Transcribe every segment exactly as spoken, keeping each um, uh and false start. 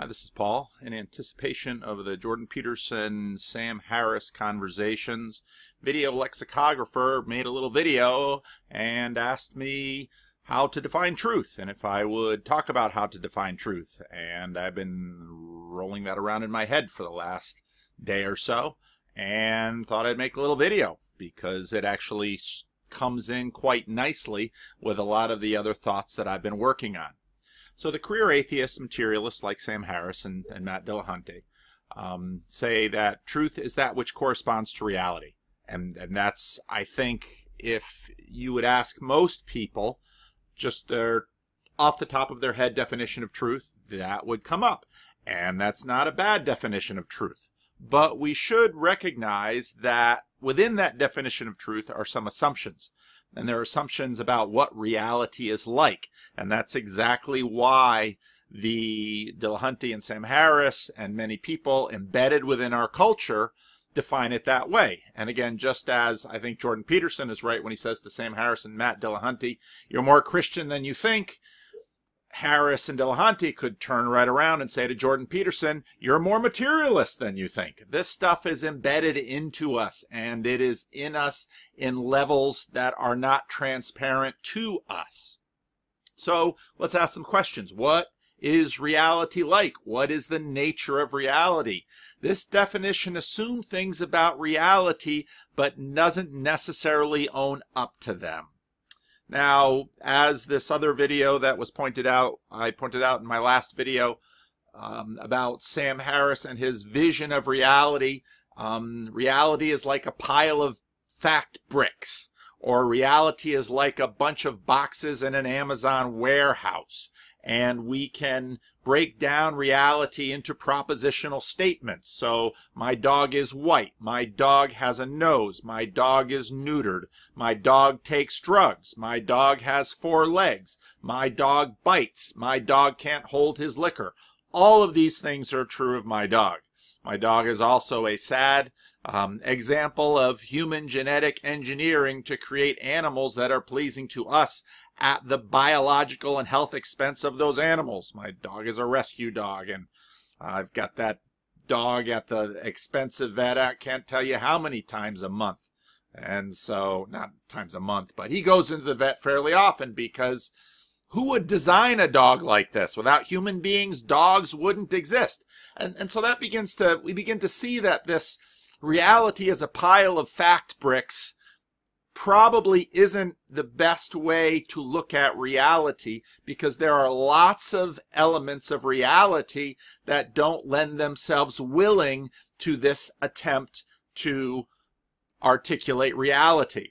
Hi, this is Paul. In anticipation of the Jordan Peterson, Sam Harris conversations, video lexicographer made a little video and asked me how to define truth and if I would talk about how to define truth. And I've been rolling that around in my head for the last day or so and thought I'd make a little video because it actually comes in quite nicely with a lot of the other thoughts that I've been working on. So the career atheists, materialists like Sam Harris and, and Matt Dillahunty um, say that truth is that which corresponds to reality. And, and that's, I think, if you would ask most people just their off the top of their head definition of truth, that would come up. And that's not a bad definition of truth. But we should recognize that within that definition of truth are some assumptions. And there are assumptions about what reality is like. And that's exactly why the Dillahunty and Sam Harris and many people embedded within our culture define it that way. And again, just as I think Jordan Peterson is right when he says to Sam Harris and Matt Dillahunty, you're more Christian than you think, Harris and Dillahunty could turn right around and say to Jordan Peterson, you're more materialist than you think. This stuff is embedded into us, and it is in us in levels that are not transparent to us. So let's ask some questions. What is reality like? What is the nature of reality? This definition assumes things about reality, but doesn't necessarily own up to them. Now, as this other video that was pointed out, I pointed out in my last video um, about Sam Harris and his vision of reality, um, reality is like a pile of fact bricks, or reality is like a bunch of boxes in an Amazon warehouse, and we can break down reality into propositional statements. So my dog is white, my dog has a nose, my dog is neutered, my dog takes drugs, my dog has four legs, my dog bites, my dog can't hold his liquor. All of these things are true of my dog. My dog is also a sad um, example of human genetic engineering to create animals that are pleasing to us at the biological and health expense of those animals. My dog is a rescue dog, and I've got that dog at the expensive vet. I can't tell you how many times a month. And so, not times a month, but he goes into the vet fairly often because who would design a dog like this? Without human beings, dogs wouldn't exist. And, and so that begins to, we begin to see that this reality is a pile of fact bricks probably isn't the best way to look at reality, because there are lots of elements of reality that don't lend themselves willing to this attempt to articulate reality.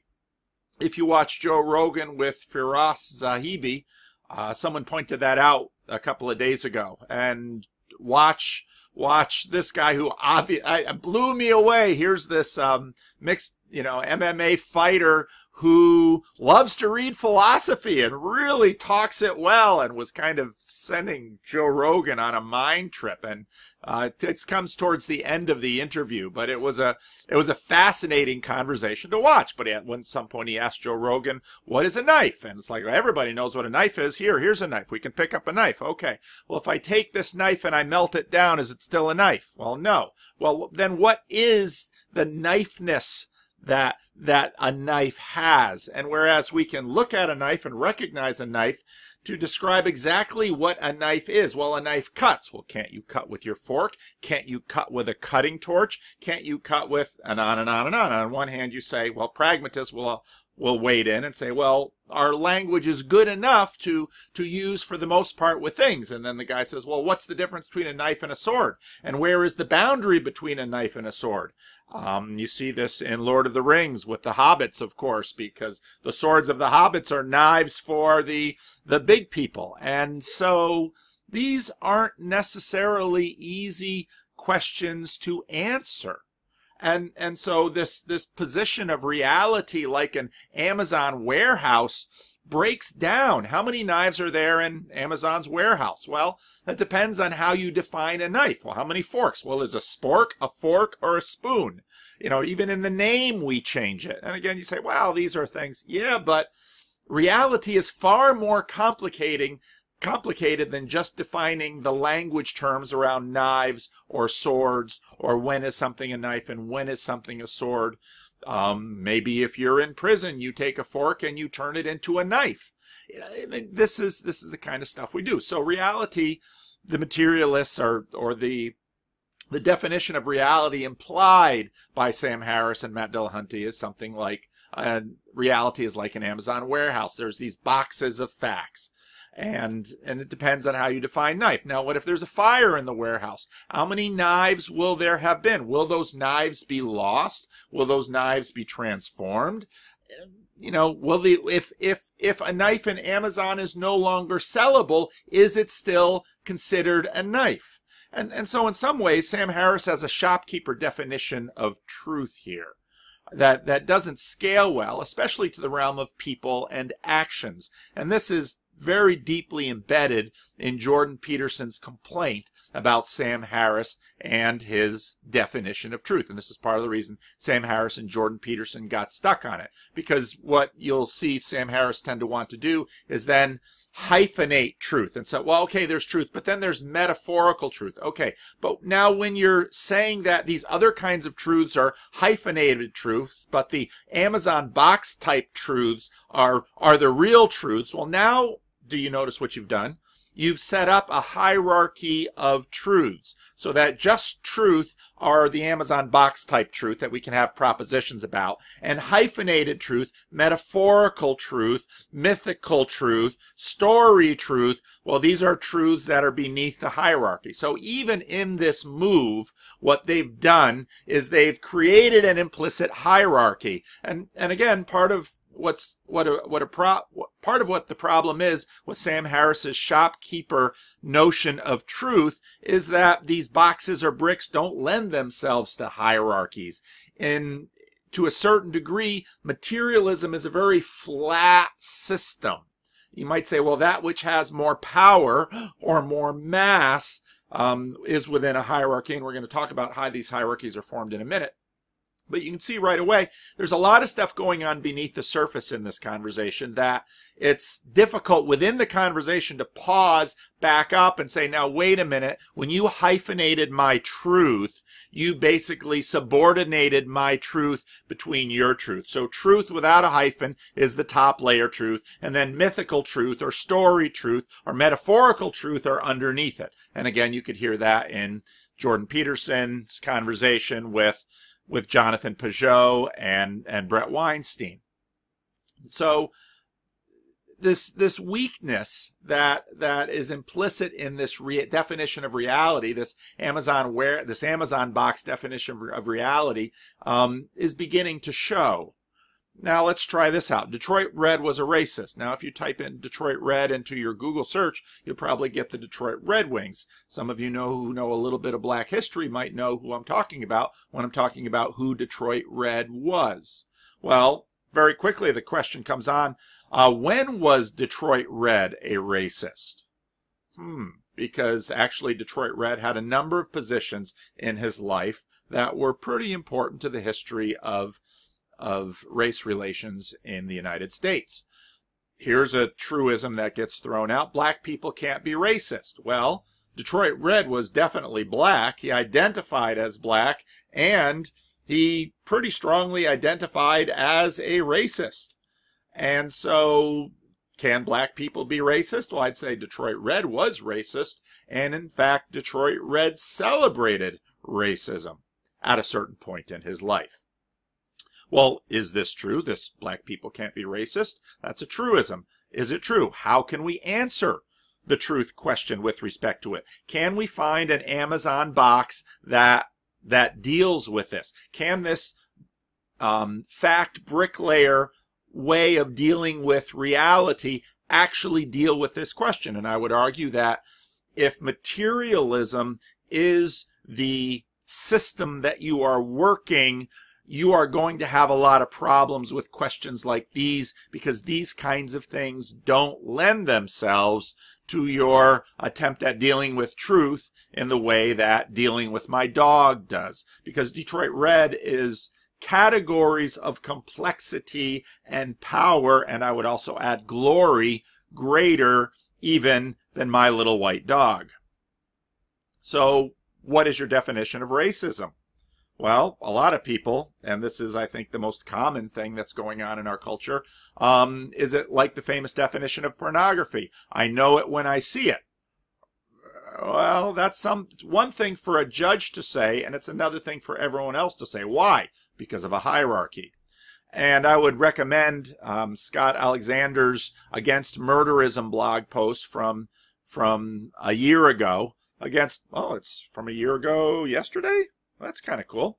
If you watch Joe Rogan with Firas Zahabi, uh, someone pointed that out a couple of days ago, and watch watch this guy who obviously blew me away. Here's this um, mixed, you know, M M A fighter who loves to read philosophy and really talks it well, and was kind of sending Joe Rogan on a mind trip. And uh, it comes towards the end of the interview, but it was a it was a fascinating conversation to watch. But at one some point he asked Joe Rogan, what is a knife? And it's like, well, everybody knows what a knife is. Here, here's a knife. We can pick up a knife. Okay, well, if I take this knife and I melt it down, is it still a knife? Well, no. Well, then what is the knifeness that that a knife has? And whereas we can look at a knife and recognize a knife to describe exactly what a knife is. Well, a knife cuts. Well, can't you cut with your fork? Can't you cut with a cutting torch? Can't you cut with, and on and on and on. And on one hand you say, well, pragmatists will will wade in and say, well, our language is good enough to to use for the most part with things. And then the guy says, well, what's the difference between a knife and a sword? And where is the boundary between a knife and a sword? Um, you see this in Lord of the Rings with the hobbits, of course, because the swords of the hobbits are knives for the the big people. And so these aren't necessarily easy questions to answer. And and so this this position of reality like an Amazon warehouse breaks down. How many knives are there in Amazon's warehouse? Well, that depends on how you define a knife. Well, how many forks? Well, is a spork a fork or a spoon? You know, even in the name we change it. And again, you say, wow, these are things. Yeah, but reality is far more complicating complicated than just defining the language terms around knives or swords, or when is something a knife and when is something a sword. Um, maybe if you're in prison, you take a fork and you turn it into a knife. I mean, this is this is the kind of stuff we do. So reality, the materialists are, or the the definition of reality implied by Sam Harris and Matt Dillahunty is something like uh, reality is like an Amazon warehouse. There's these boxes of facts. And and it depends on how you define knife. Now, what if there's a fire in the warehouse? How many knives will there have been? Will those knives be lost? Will those knives be transformed? You know, will the if if if a knife in Amazon is no longer sellable, is it still considered a knife? And and so in some ways, Sam Harris has a shopkeeper definition of truth here that that doesn't scale well, especially to the realm of people and actions. And this is very deeply embedded in Jordan Peterson's complaint about Sam Harris and his definition of truth. And this is part of the reason Sam Harris and Jordan Peterson got stuck on it, because what you'll see Sam Harris tend to want to do is then hyphenate truth and say, well, okay, there's truth, but then there's metaphorical truth. Okay, but now when you're saying that these other kinds of truths are hyphenated truths, but the Amazon box type truths are, are the real truths, well, now do you notice what you've done? You've set up a hierarchy of truths so that just truth are the Amazon box type truth that we can have propositions about, and hyphenated truth, metaphorical truth, mythical truth, story truth, well, these are truths that are beneath the hierarchy. So even in this move, what they've done is they've created an implicit hierarchy. And, and again, part of What's what a what a pro, part of what the problem is with Sam Harris's shopkeeper notion of truth is that these boxes or bricks don't lend themselves to hierarchies. And to a certain degree, materialism is a very flat system. You might say, well, that which has more power or more mass um, is within a hierarchy, and we're going to talk about how these hierarchies are formed in a minute. But you can see right away, there's a lot of stuff going on beneath the surface in this conversation that it's difficult within the conversation to pause, back up, and say, now, wait a minute. When you hyphenated my truth, you basically subordinated my truth between your truth. So truth without a hyphen is the top layer truth, and then mythical truth or story truth or metaphorical truth are underneath it. And again, you could hear that in Jordan Peterson's conversation with with Jonathan Pageau and, and Brett Weinstein. So this this weakness that that is implicit in this re definition of reality, this Amazon where this Amazon box definition of, of reality, um, is beginning to show. Now let's try this out. Detroit Red was a racist. Now if you type in Detroit Red into your Google search, you'll probably get the Detroit Red Wings. Some of you know who know a little bit of black history might know who I'm talking about when I'm talking about who Detroit Red was. Well, very quickly the question comes on, uh, when was Detroit Red a racist? Hmm, because actually Detroit Red had a number of positions in his life that were pretty important to the history of of race relations in the United States. Here's a truism that gets thrown out. Black people can't be racist. Well, Detroit Red was definitely black. He identified as black, and he pretty strongly identified as a racist. And so can black people be racist? Well, I'd say Detroit Red was racist, and in fact, Detroit Red celebrated racism at a certain point in his life. Well, is this true? This black people can't be racist? That's a truism. Is it true? How can we answer the truth question with respect to it? Can we find an Amazon box that that deals with this? Can this um, fact bricklayer way of dealing with reality actually deal with this question? And I would argue that if materialism is the system that you are working, you are going to have a lot of problems with questions like these, because these kinds of things don't lend themselves to your attempt at dealing with truth in the way that dealing with my dog does. Because Detroit Red is categories of complexity and power, and I would also add glory, greater even than my little white dog. So what is your definition of racism? Well, a lot of people, and this is, I think, the most common thing that's going on in our culture, um, is it like the famous definition of pornography? I know it when I see it. Well, that's some one thing for a judge to say, and it's another thing for everyone else to say. Why? Because of a hierarchy. And I would recommend um, Scott Alexander's Against Murderism blog post from from a year ago. Against, oh, it's from a year ago yesterday? That's kind of cool.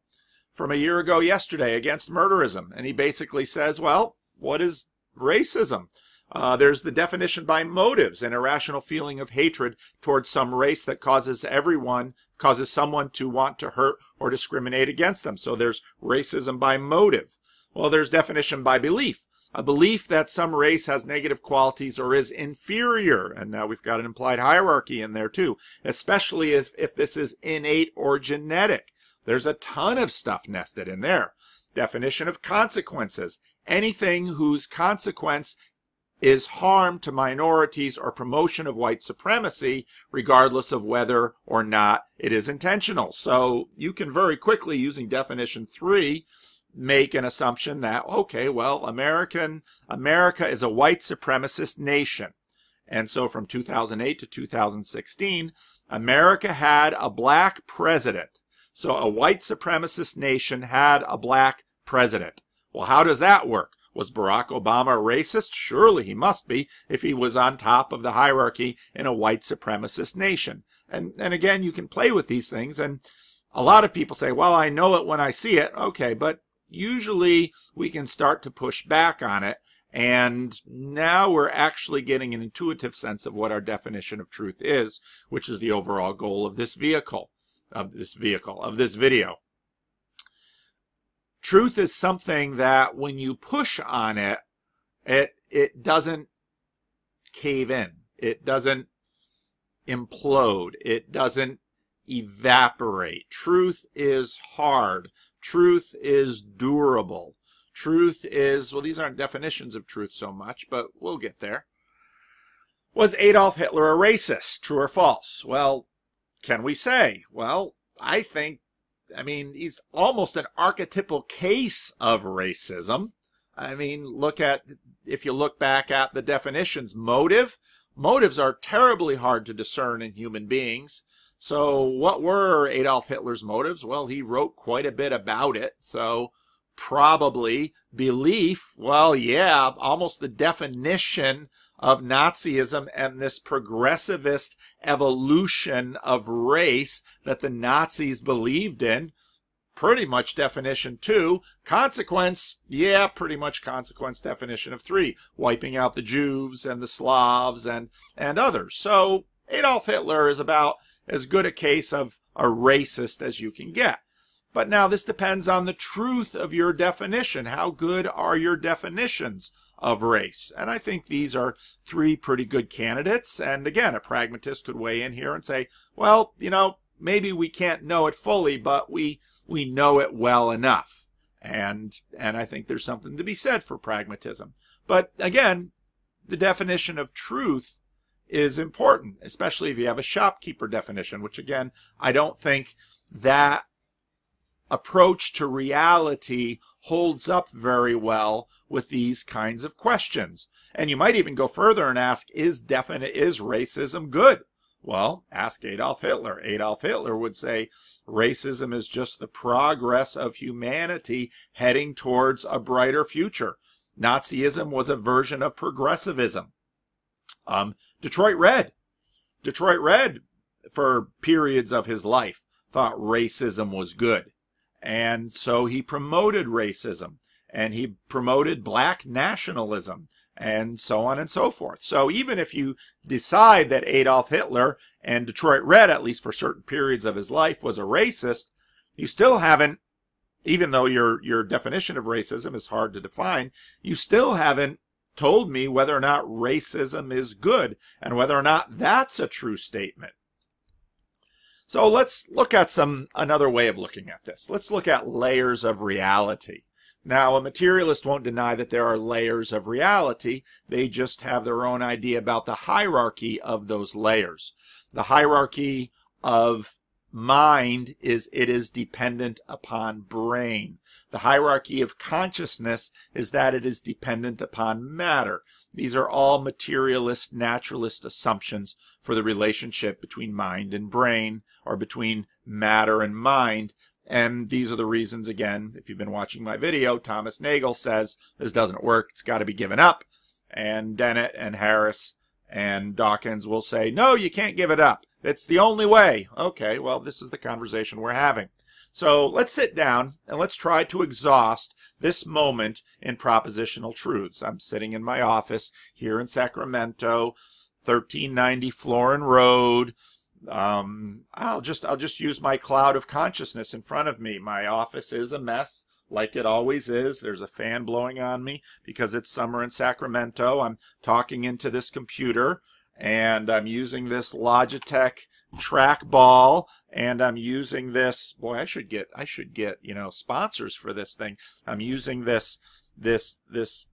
From a year ago yesterday, Against Murderism. And he basically says, well, what is racism? Uh, there's the definition by motives, an irrational feeling of hatred towards some race that causes everyone, causes someone to want to hurt or discriminate against them. So there's racism by motive. Well, there's definition by belief, a belief that some race has negative qualities or is inferior. And now we've got an implied hierarchy in there too, especially if, if this is innate or genetic. There's a ton of stuff nested in there. Definition of consequences. Anything whose consequence is harm to minorities or promotion of white supremacy, regardless of whether or not it is intentional. So you can very quickly, using definition three, make an assumption that, okay, well, American America is a white supremacist nation. And so from two thousand eight to two thousand sixteen, America had a black president. So a white supremacist nation had a black president. Well, how does that work? Was Barack Obama a racist? Surely he must be if he was on top of the hierarchy in a white supremacist nation. And, and again, you can play with these things. And a lot of people say, well, I know it when I see it. Okay, but usually we can start to push back on it. And now we're actually getting an intuitive sense of what our definition of truth is, which is the overall goal of this vehicle. of this vehicle, of this video. Truth is something that when you push on it, it it doesn't cave in. It doesn't implode. It doesn't evaporate. Truth is hard. Truth is durable. Truth is, well, these aren't definitions of truth so much, but we'll get there. Was Adolf Hitler a racist? True or false? Well, can we say? Well, I think, I mean, he's almost an archetypal case of racism. I mean, look at, if you look back at the definitions, motive. Motives are terribly hard to discern in human beings. So what were Adolf Hitler's motives? Well, he wrote quite a bit about it. So probably belief. Well, yeah, almost the definition of Nazism and this progressivist evolution of race that the Nazis believed in. Pretty much definition two. Consequence, yeah, pretty much consequence definition of three. Wiping out the Jews and the Slavs and, and others. So Adolf Hitler is about as good a case of a racist as you can get. But now this depends on the truth of your definition. How good are your definitions of race? And I think these are three pretty good candidates. And again, a pragmatist could weigh in here and say, well, you know, maybe we can't know it fully, but we we know it well enough. And and I think there's something to be said for pragmatism. But again, the definition of truth is important, especially if you have a shopkeeper definition, which again, I don't think that approach to reality holds up very well with these kinds of questions. And you might even go further and ask, is definite is racism good? Well, ask Adolf Hitler. Adolf Hitler would say racism is just the progress of humanity heading towards a brighter future. Nazism was a version of progressivism. Um, Detroit Red. Detroit Red, for periods of his life, thought racism was good. And so he promoted racism, and he promoted black nationalism, and so on and so forth. So even if you decide that Adolf Hitler and Detroit Red, at least for certain periods of his life, was a racist, you still haven't, even though your, your definition of racism is hard to define, you still haven't told me whether or not racism is good and whether or not that's a true statement. So let's look at some another way of looking at this. Let's look at layers of reality. Now, a materialist won't deny that there are layers of reality. They just have their own idea about the hierarchy of those layers. The hierarchy of mind is it is dependent upon brain. The hierarchy of consciousness is that it is dependent upon matter. These are all materialist, naturalist assumptions for the relationship between mind and brain, or between matter and mind. And these are the reasons, again, if you've been watching my video, Thomas Nagel says this doesn't work, it's got to be given up. And Dennett and Harris and Dawkins will say, no, you can't give it up. It's the only way. Okay, well, this is the conversation we're having. So let's sit down and let's try to exhaust this moment in propositional truths. I'm sitting in my office here in Sacramento, thirteen ninety Florin Road. Um, I'll just, I'll just use my cloud of consciousness in front of me. My office is a mess, like it always is. There's a fan blowing on me because it's summer in Sacramento. I'm talking into this computer, and I'm using this Logitech trackball, and I'm using this, boy, I should get, I should get, you know, sponsors for this thing. I'm using this, this, this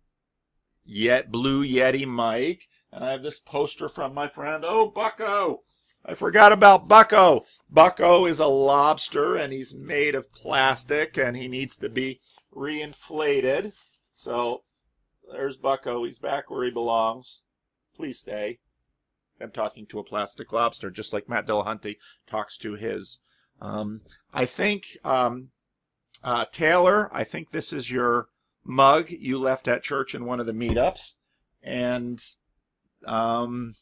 yet Blue Yeti mic, and I have this poster from my friend, oh, Bucko. I forgot about Bucko. Bucko is a lobster, and he's made of plastic, and he needs to be reinflated. So there's Bucko. He's back where he belongs. Please stay. I'm talking to a plastic lobster, just like Matt Dillahunty talks to his. Um, I think, um, uh, Taylor, I think this is your mug you left at church in one of the meetups. And, um,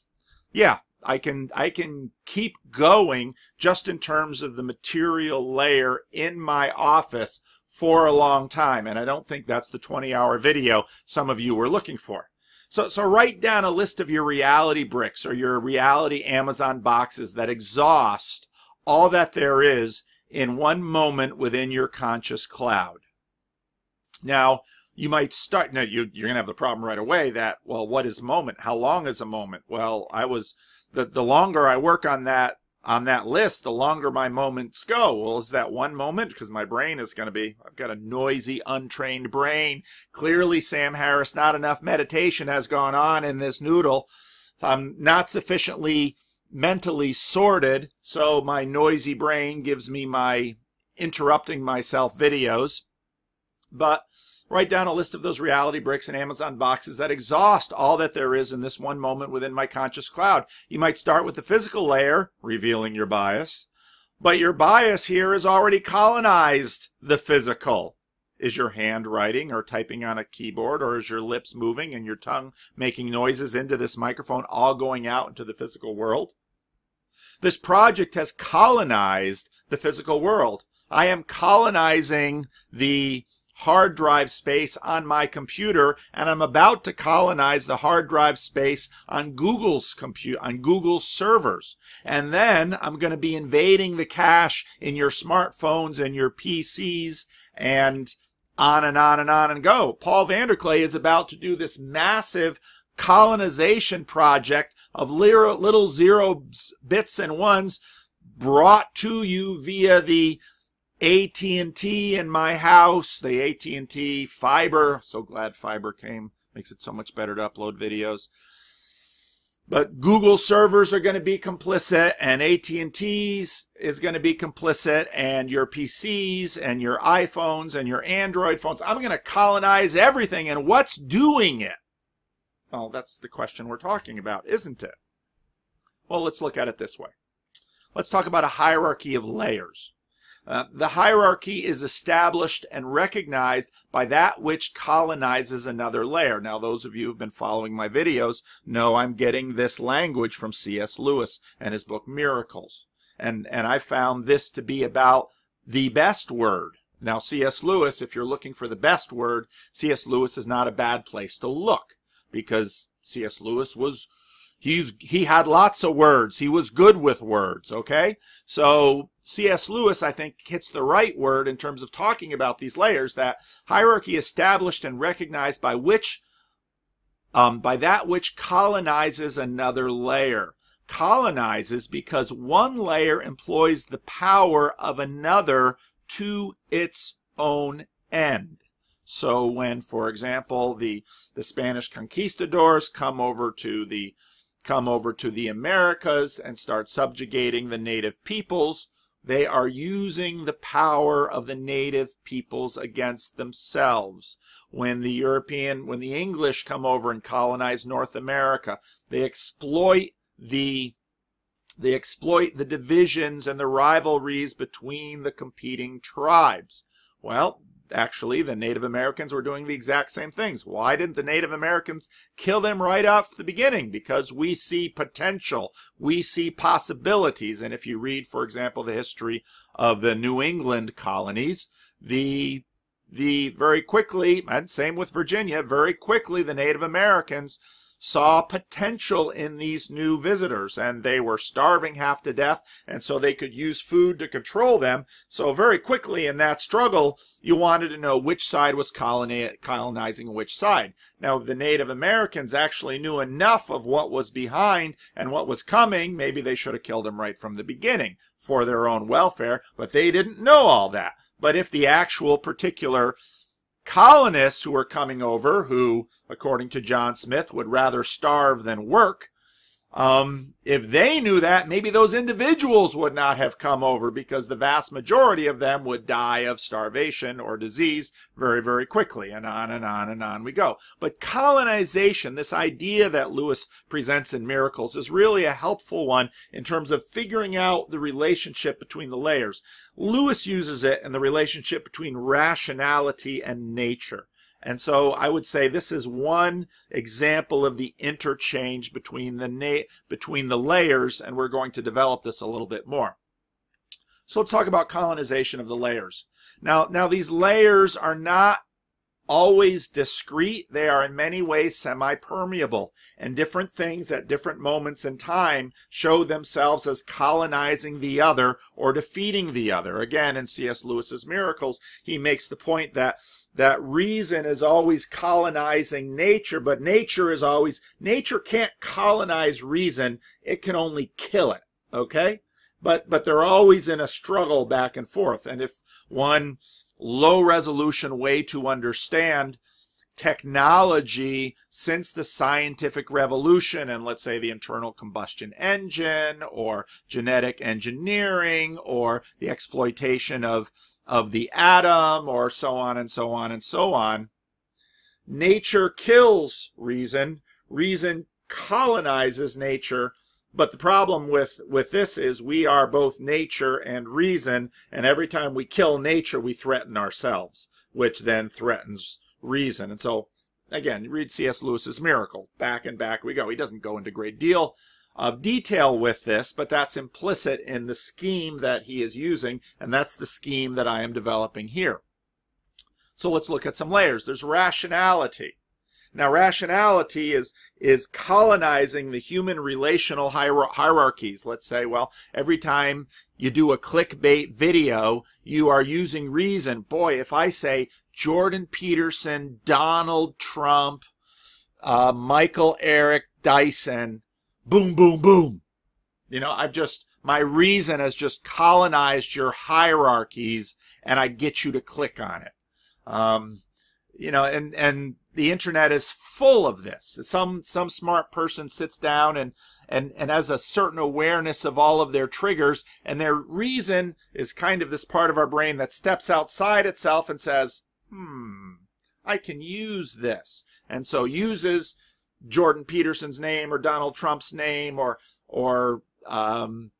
yeah. I can I can keep going just in terms of the material layer in my office for a long time, and I don't think that's the twenty hour video some of you were looking for. So so write down a list of your reality bricks or your reality Amazon boxes that exhaust all that there is in one moment within your conscious cloud. Now, you might start, no, you, you're going to have the problem right away that, well, what is moment? How long is a moment? Well, I was... The, the longer I work on that on that list, the longer my moments go. Well, is that one moment? Because my brain is going to be, I've got a noisy, untrained brain. Clearly, Sam Harris, not enough meditation has gone on in this noodle. I'm not sufficiently mentally sorted, so my noisy brain gives me my interrupting myself videos. But write down a list of those reality bricks and Amazon boxes that exhaust all that there is in this one moment within my conscious cloud. You might start with the physical layer, revealing your bias, but your bias here has already colonized the physical. Is your hand writing or typing on a keyboard, or is your lips moving and your tongue making noises into this microphone, all going out into the physical world? This project has colonized the physical world. I am colonizing the hard drive space on my computer, and I'm about to colonize the hard drive space on Google's compute on Google's servers. And then I'm going to be invading the cache in your smartphones and your P Cs, and on and on and on and go. Paul VanderKlay is about to do this massive colonization project of little, little zero bits and ones brought to you via the A T and T in my house, the A T and T fiber. So glad fiber came. Makes it so much better to upload videos. But Google servers are going to be complicit, and A T and T's is going to be complicit, and your P Cs and your iPhones and your Android phones. I'm going to colonize everything, and what's doing it? Well, that's the question we're talking about, isn't it? Well, let's look at it this way. Let's talk about a hierarchy of layers. Uh, the hierarchy is established and recognized by that which colonizes another layer. Now, those of you who've been following my videos know I'm getting this language from C S Lewis and his book Miracles. And, and I found this to be about the best word. Now, C S Lewis, if you're looking for the best word, C S Lewis is not a bad place to look, because C S Lewis was, he's, he had lots of words. He was good with words, okay? So C S Lewis, I think, hits the right word in terms of talking about these layers, that hierarchy established and recognized by which, um, by that which colonizes another layer. Colonizes because one layer employs the power of another to its own end. So when, for example, the the Spanish conquistadors come over to the come over to the Americas and start subjugating the native peoples, they are using the power of the native peoples against themselves. When the European, when the English come over and colonize North America, they exploit the they exploit the divisions and the rivalries between the competing tribes. Well, actually, the Native Americans were doing the exact same things. Why didn't the Native Americans kill them right off the beginning? Because we see potential, we see possibilities. And if you read, for example, the history of the New England colonies, the the very quickly, and same with Virginia, very quickly the Native Americans saw potential in these new visitors, and they were starving half to death, and so they could use food to control them. So very quickly in that struggle, you wanted to know which side was colonizing which side. Now, the Native Americans actually knew enough of what was behind and what was coming. Maybe they should have killed them right from the beginning for their own welfare, but they didn't know all that. But if the actual particular colonists who were coming over, who, according to John Smith, would rather starve than work, um, if they knew that, maybe those individuals would not have come over, because the vast majority of them would die of starvation or disease very, very quickly, and on and on and on we go. But colonization, this idea that Lewis presents in Miracles, is really a helpful one in terms of figuring out the relationship between the layers. Lewis uses it in the relationship between rationality and nature. And so I would say this is one example of the interchange between the na between the layers, and we're going to develop this a little bit more. So let's talk about colonization of the layers. Now, now these layers are not always discrete. They are in many ways semi-permeable, and different things at different moments in time show themselves as colonizing the other or defeating the other. Again, in C S Lewis's Miracles, he makes the point that that reason is always colonizing nature, but nature is always nature can't colonize reason. It can only kill it. Okay, but but they're always in a struggle back and forth, and if one low-resolution way to understand technology since the scientific revolution and, let's say, the internal combustion engine or genetic engineering or the exploitation of, of the atom or so on and so on and so on, nature kills reason, reason colonizes nature. But the problem with, with this is we are both nature and reason, and every time we kill nature, we threaten ourselves, which then threatens reason. And so, again, read C S Lewis's Miracle. Back and back we go. He doesn't go into a great deal of detail with this, but that's implicit in the scheme that he is using, and that's the scheme that I am developing here. So let's look at some layers. There's rationality. Now, rationality is is colonizing the human relational hier hierarchies. Let's say, well, every time you do a clickbait video, you are using reason. Boy, if I say Jordan Peterson, Donald Trump, uh, Michael Eric Dyson, boom, boom, boom. You know, I've just, my reason has just colonized your hierarchies, and I get you to click on it. Um, you know, and and. The internet is full of this. Some some smart person sits down and, and, and has a certain awareness of all of their triggers, and their reason is kind of this part of our brain that steps outside itself and says, hmm, I can use this. And so uses Jordan Peterson's name or Donald Trump's name or, or um,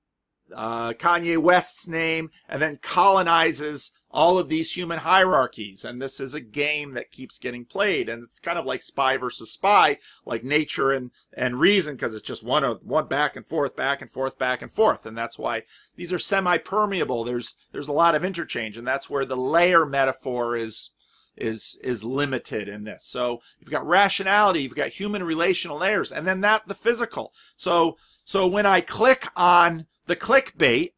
uh, Kanye West's name, and then colonizes all of these human hierarchies. And this is a game that keeps getting played, and it's kind of like spy versus spy, like nature and and reason, because it's just one one back and forth, back and forth, back and forth. And that's why these are semi-permeable. There's there's a lot of interchange, and that's where the layer metaphor is is is limited in this. So you've got rationality, you've got human relational layers, and then that the physical. So so when I click on the clickbait,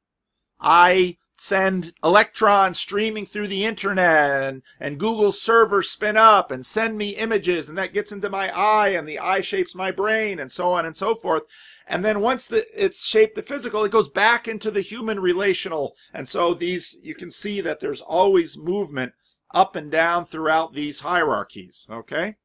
I send electrons streaming through the internet, and, and Google servers spin up and send me images, and that gets into my eye, and the eye shapes my brain, and so on and so forth. And then once the, it's shaped the physical, it goes back into the human relational. And so these, you can see that there's always movement up and down throughout these hierarchies, okay?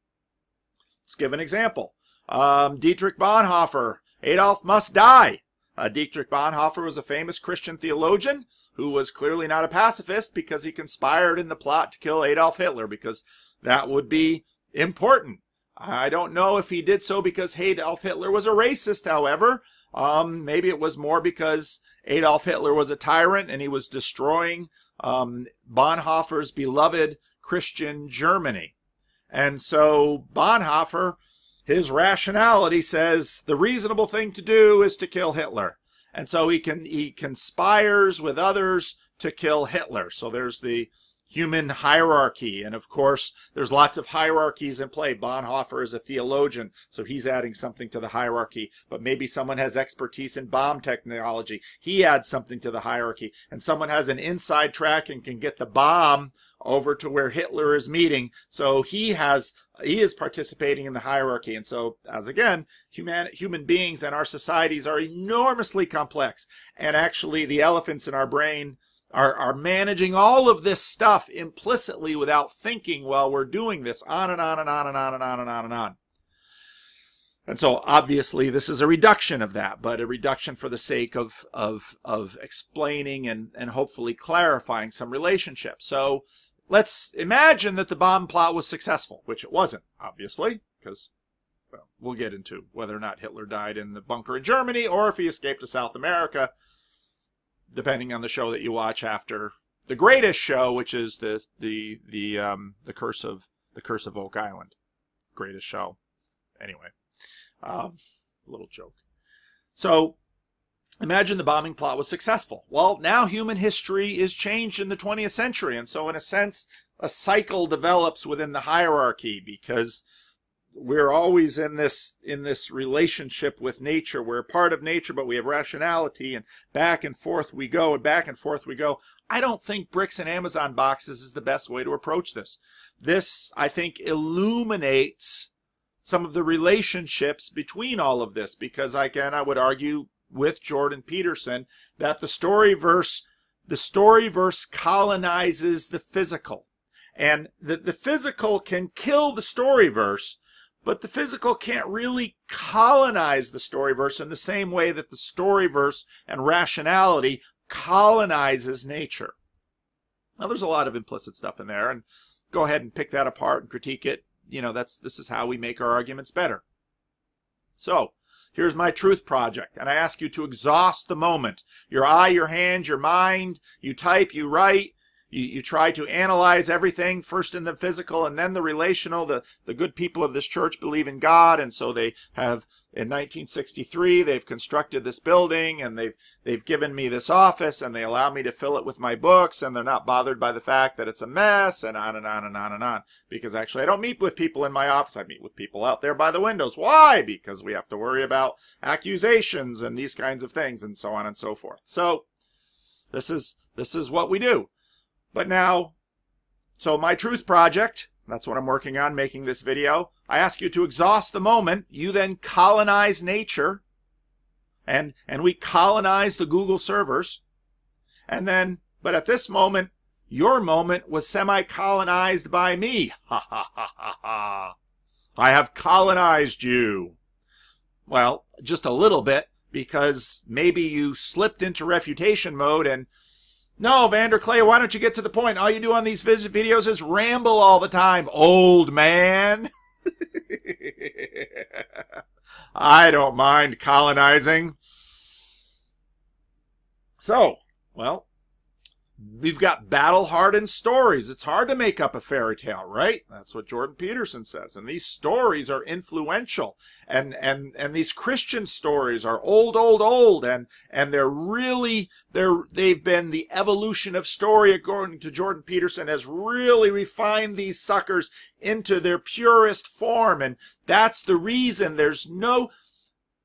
Let's give an example. Um, Dietrich Bonhoeffer, Adolf must die. Uh, Dietrich Bonhoeffer was a famous Christian theologian who was clearly not a pacifist because he conspired in the plot to kill Adolf Hitler because that would be important. I don't know if he did so because Adolf Hitler was a racist, however. Um, maybe it was more because Adolf Hitler was a tyrant and he was destroying um, Bonhoeffer's beloved Christian Germany. And so Bonhoeffer, his rationality says the reasonable thing to do is to kill Hitler. And so he can he conspires with others to kill Hitler. So there's the human hierarchy. And of course, there's lots of hierarchies in play. Bonhoeffer is a theologian, so he's adding something to the hierarchy. But maybe someone has expertise in bomb technology. He adds something to the hierarchy. And someone has an inside track and can get the bomb over to where Hitler is meeting. So he has he is participating in the hierarchy. And so, as again, human human beings and our societies are enormously complex. And actually, the elephants in our brain Are, are managing all of this stuff implicitly without thinking while we're doing this, on and on and on and on and on and on and on. And so obviously this is a reduction of that, but a reduction for the sake of of of explaining and, and hopefully clarifying some relationship. So let's imagine that the bomb plot was successful, which it wasn't, obviously, because well, we'll get into whether or not Hitler died in the bunker in Germany or if he escaped to South America, depending on the show that you watch after the greatest show, which is the the the um the curse of the curse of Oak Island, greatest show. Anyway, um, little joke. So, imagine the bombing plot was successful. Well, now human history is changed in the twentieth century, and so in a sense, a cycle develops within the hierarchy because we're always in this in this relationship with nature. We're a part of nature, but we have rationality, and back and forth we go, and back and forth we go. I don't think bricks and Amazon boxes is the best way to approach this. This, I think, illuminates some of the relationships between all of this, because again, I would argue with Jordan Peterson that the story verse, the story verse colonizes the physical, and the, the physical can kill the story verse, but the physical can't really colonize the story verse in the same way that the story verse and rationality colonizes nature. Now, there's a lot of implicit stuff in there, and go ahead and pick that apart and critique it. You know, that's this is how we make our arguments better. So, here's my truth project, and I ask you to exhaust the moment. Your eye, your hand, your mind, you type, you write. You, you try to analyze everything, first in the physical and then the relational. The, the good people of this church believe in God, and so they have, in nineteen sixty-three, they've constructed this building, and they've, they've given me this office, and they allow me to fill it with my books, and they're not bothered by the fact that it's a mess, and on and on and on and on. Because actually, I don't meet with people in my office. I meet with people out there by the windows. Why? Because we have to worry about accusations and these kinds of things, and so on and so forth. So this is, this is what we do. But now, so my truth project, that's what I'm working on, making this video. I ask you to exhaust the moment. You then colonize nature, and and we colonize the Google servers. And then, but at this moment, your moment was semi-colonized by me. Ha ha ha ha ha. I have colonized you. Well, just a little bit, because maybe you slipped into refutation mode and, no, VanderKlay, why don't you get to the point? All you do on these visit videos is ramble all the time, old man. I don't mind colonizing. So, well, we've got battle-hardened stories. It's hard to make up a fairy tale, right? That's what Jordan Peterson says. And these stories are influential. And and and these Christian stories are old, old, old, and and they're really they're they've been the evolution of story, according to Jordan Peterson, has really refined these suckers into their purest form. And that's the reason there's no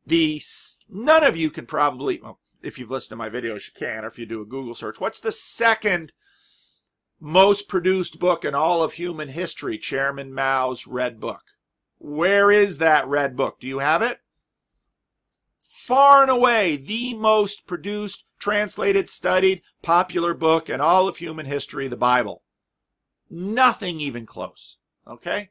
the none of you can probably well, if you've listened to my videos, you can, or if you do a Google search. What's the second most produced book in all of human history? Chairman Mao's Red Book. Where is that Red Book? Do you have it? Far and away, the most produced, translated, studied, popular book in all of human history, the Bible. Nothing even close. Okay?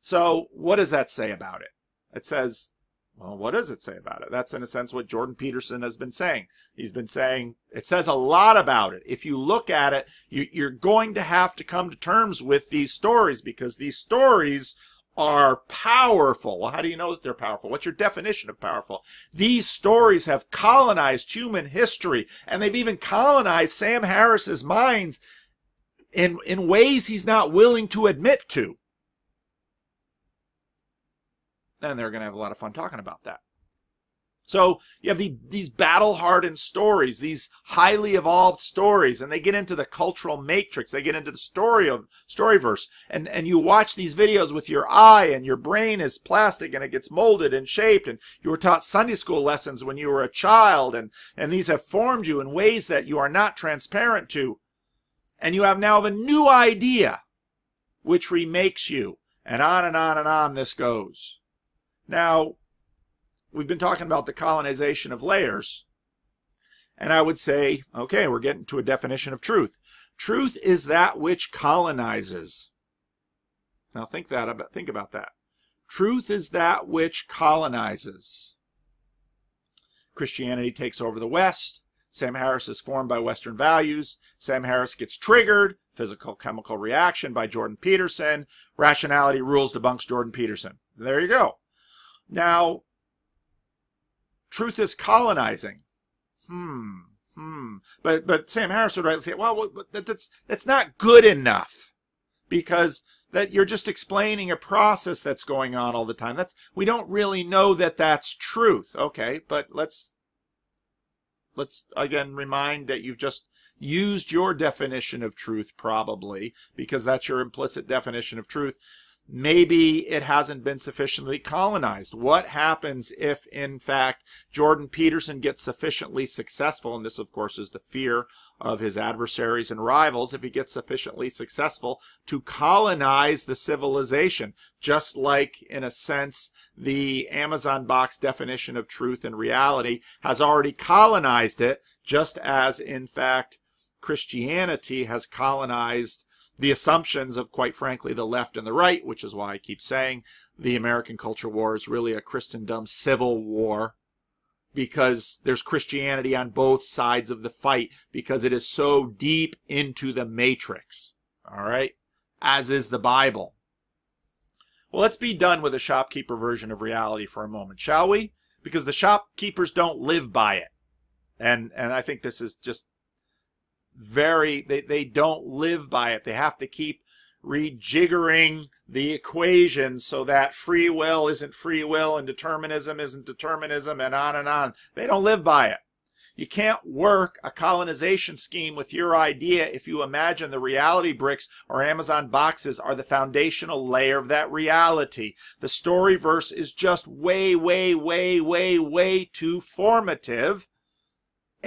So what does that say about it? It says, well, what does it say about it? That's in a sense what Jordan Peterson has been saying. He's been saying, it says a lot about it. If you look at it, you, you're going to have to come to terms with these stories because these stories are powerful. Well, how do you know that they're powerful? What's your definition of powerful? These stories have colonized human history, and they've even colonized Sam Harris's minds in, in ways he's not willing to admit to. And they're going to have a lot of fun talking about that. So you have the, these battle-hardened stories, these highly evolved stories, and they get into the cultural matrix. They get into the story of storyverse, and and you watch these videos with your eye, and your brain is plastic, and it gets molded and shaped. And you were taught Sunday school lessons when you were a child, and and these have formed you in ways that you are not transparent to, and you have now have a new idea, which remakes you, and on and on and on this goes. Now, we've been talking about the colonization of layers, and I would say, okay, we're getting to a definition of truth. Truth is that which colonizes. Now think that about think about that. Truth is that which colonizes. Christianity takes over the West. Sam Harris is formed by Western values. Sam Harris gets triggered. Physical chemical reaction by Jordan Peterson. Rationality rules debunks Jordan Peterson. There you go. Now, truth is colonizing. Hmm, hmm. But but Sam Harris would rightly say, well, that's that's not good enough, because that you're just explaining a process that's going on all the time. That's we don't really know that that's truth. Okay, but let's let's again remind that you've just used your definition of truth probably, because that's your implicit definition of truth. Maybe it hasn't been sufficiently colonized. What happens if, in fact, Jordan Peterson gets sufficiently successful? And this, of course, is the fear of his adversaries and rivals. If he gets sufficiently successful to colonize the civilization, just like, in a sense, the Amazon box definition of truth and reality has already colonized it, just as, in fact, Christianity has colonized the assumptions of, quite frankly, the left and the right, which is why I keep saying the American culture war is really a Christendom civil war, because there's Christianity on both sides of the fight, because it is so deep into the matrix, all right, as is the Bible. Well, let's be done with the shopkeeper version of reality for a moment, shall we? Because the shopkeepers don't live by it. And, and I think this is just very they, they don't live by it. They have to keep rejiggering the equation so that free will isn't free will and determinism isn't determinism, and on and on. They don't live by it. You can't work a colonization scheme with your idea if you imagine the reality bricks or Amazon boxes are the foundational layer of that reality. The story verse is just way way way way way too formative.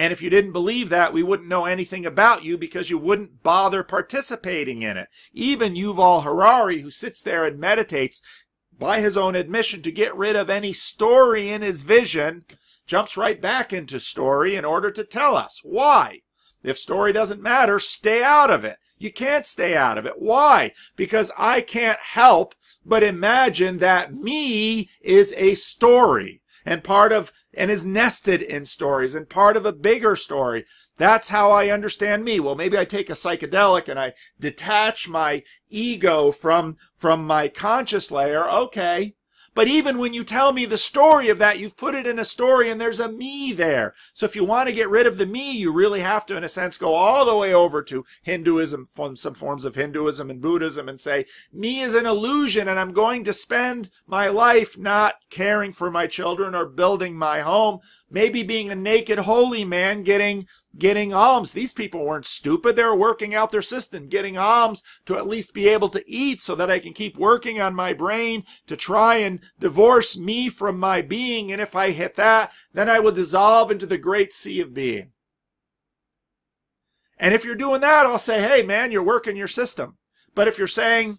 And if you didn't believe that, we wouldn't know anything about you, because you wouldn't bother participating in it. Even Yuval Harari, who sits there and meditates, by his own admission, to get rid of any story in his vision, jumps right back into story in order to tell us. Why? If story doesn't matter, stay out of it. You can't stay out of it. Why? Because I can't help but imagine that me is a story, and part of and is nested in stories and part of a bigger story. That's how I understand me. Well, maybe I take a psychedelic and I detach my ego from, from my conscious layer. Okay. But even when you tell me the story of that, you've put it in a story and there's a me there. So if you want to get rid of the me, you really have to, in a sense, go all the way over to Hinduism, some forms of Hinduism and Buddhism, and say, me is an illusion, and I'm going to spend my life not caring for my children or building my home, maybe being a naked holy man getting getting alms. These people weren't stupid. They were working out their system, getting alms to at least be able to eat so that I can keep working on my brain to try and divorce me from my being. And if I hit that, then I will dissolve into the great sea of being. And if you're doing that, I'll say, hey, man, you're working your system. But if you're saying,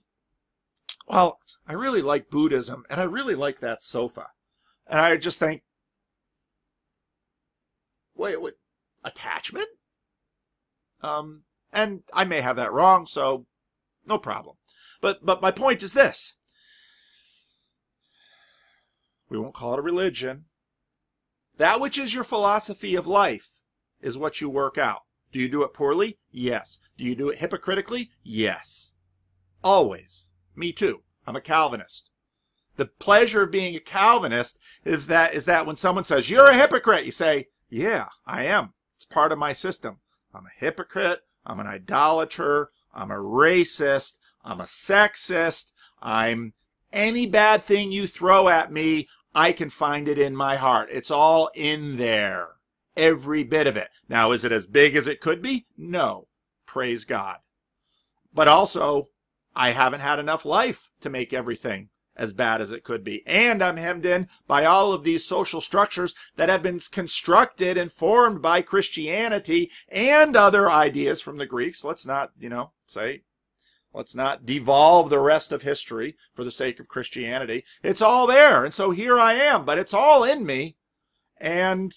well, I really like Buddhism, and I really like that sofa, and I just think, wait, wait, attachment? Um, and I may have that wrong, so No problem. But, but my point is this. We won't call it a religion. That which is your philosophy of life is what you work out. Do you do it poorly? Yes. Do you do it hypocritically? Yes. Always. Me too. I'm a Calvinist. The pleasure of being a Calvinist is that is that when someone says, you're a hypocrite, you say, yeah, I am. It's part of my system. I'm a hypocrite. I'm an idolater. I'm a racist. I'm a sexist. I'm any bad thing you throw at me, I can find it in my heart. It's all in there. Every bit of it. Now, is it as big as it could be? No. Praise God. But also, I haven't had enough life to make everything as bad as it could be. And I'm hemmed in by all of these social structures that have been constructed and formed by Christianity and other ideas from the Greeks. Let's not, you know, say... Let's not devolve the rest of history for the sake of Christianity. It's all there, and so here I am, but it's all in me. And,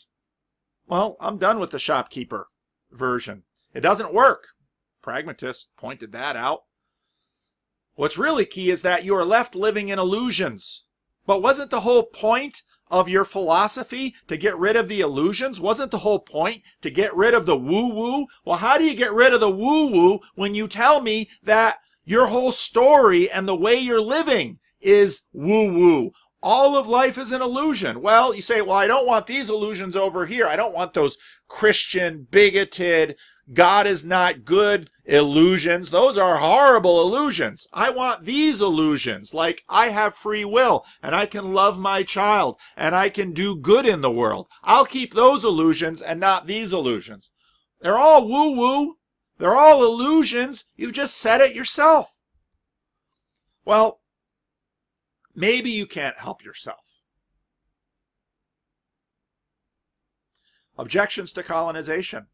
well, I'm done with the shopkeeper version. It doesn't work. Pragmatists pointed that out. What's really key is that you are left living in illusions. But wasn't the whole point of your philosophy to get rid of the illusions? Wasn't the whole point to get rid of the woo-woo? Well, how do you get rid of the woo-woo when you tell me that your whole story and the way you're living is woo-woo? All of life is an illusion. Well, you say, well, I don't want these illusions over here. I don't want those Christian, bigoted, God is not good illusions. Those are horrible illusions. I want these illusions, like I have free will, and I can love my child, and I can do good in the world. I'll keep those illusions and not these illusions. They're all woo-woo. They're all illusions. You've just said it yourself. Well, maybe you can't help yourself. Objections to colonization.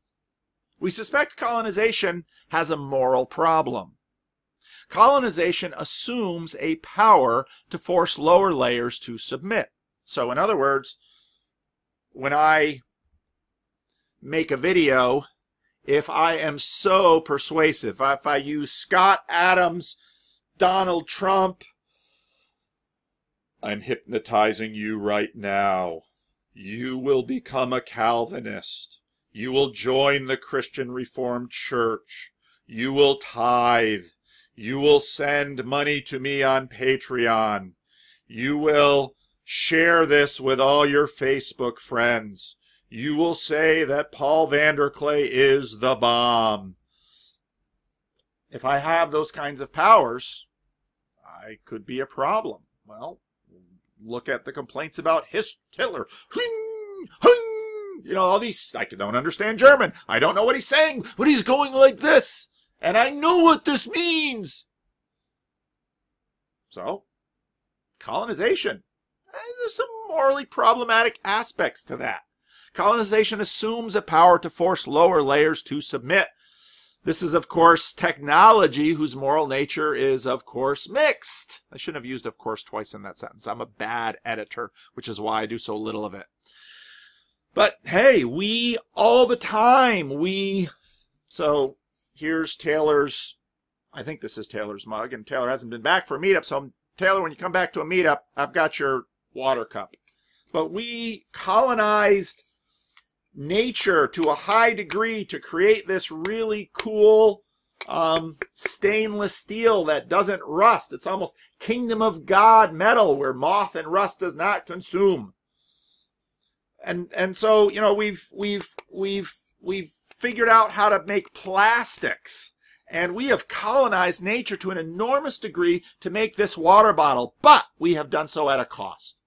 We suspect colonization has a moral problem. Colonization assumes a power to force lower layers to submit. So in other words, when I make a video, if I am so persuasive, if I use Scott Adams, Donald Trump, I'm hypnotizing you right now. You will become a Calvinist. You will join the Christian Reformed Church. You will tithe. You will send money to me on Patreon. You will share this with all your Facebook friends. You will say that Paul VanderKlay is the bomb. If I have those kinds of powers, I could be a problem. Well, look at the complaints about Hitler. You know, all these, I don't understand German. I don't know what he's saying, but he's going like this. And I know what this means. So, colonization. There's some morally problematic aspects to that. Colonization assumes a power to force lower layers to submit. This is, of course, technology whose moral nature is, of course, mixed. I shouldn't have used of course twice in that sentence. I'm a bad editor, which is why I do so little of it. But hey, we all the time, we, so here's Taylor's, I think this is Taylor's mug, and Taylor hasn't been back for a meetup, so Taylor, when you come back to a meetup, I've got your water cup. But we colonized nature to a high degree to create this really cool um, stainless steel that doesn't rust. It's almost Kingdom of God metal where moth and rust does not consume. And and so, you know, we've we've we've we've figured out how to make plastics, and we have colonized nature to an enormous degree to make this water bottle, but we have done so at a cost,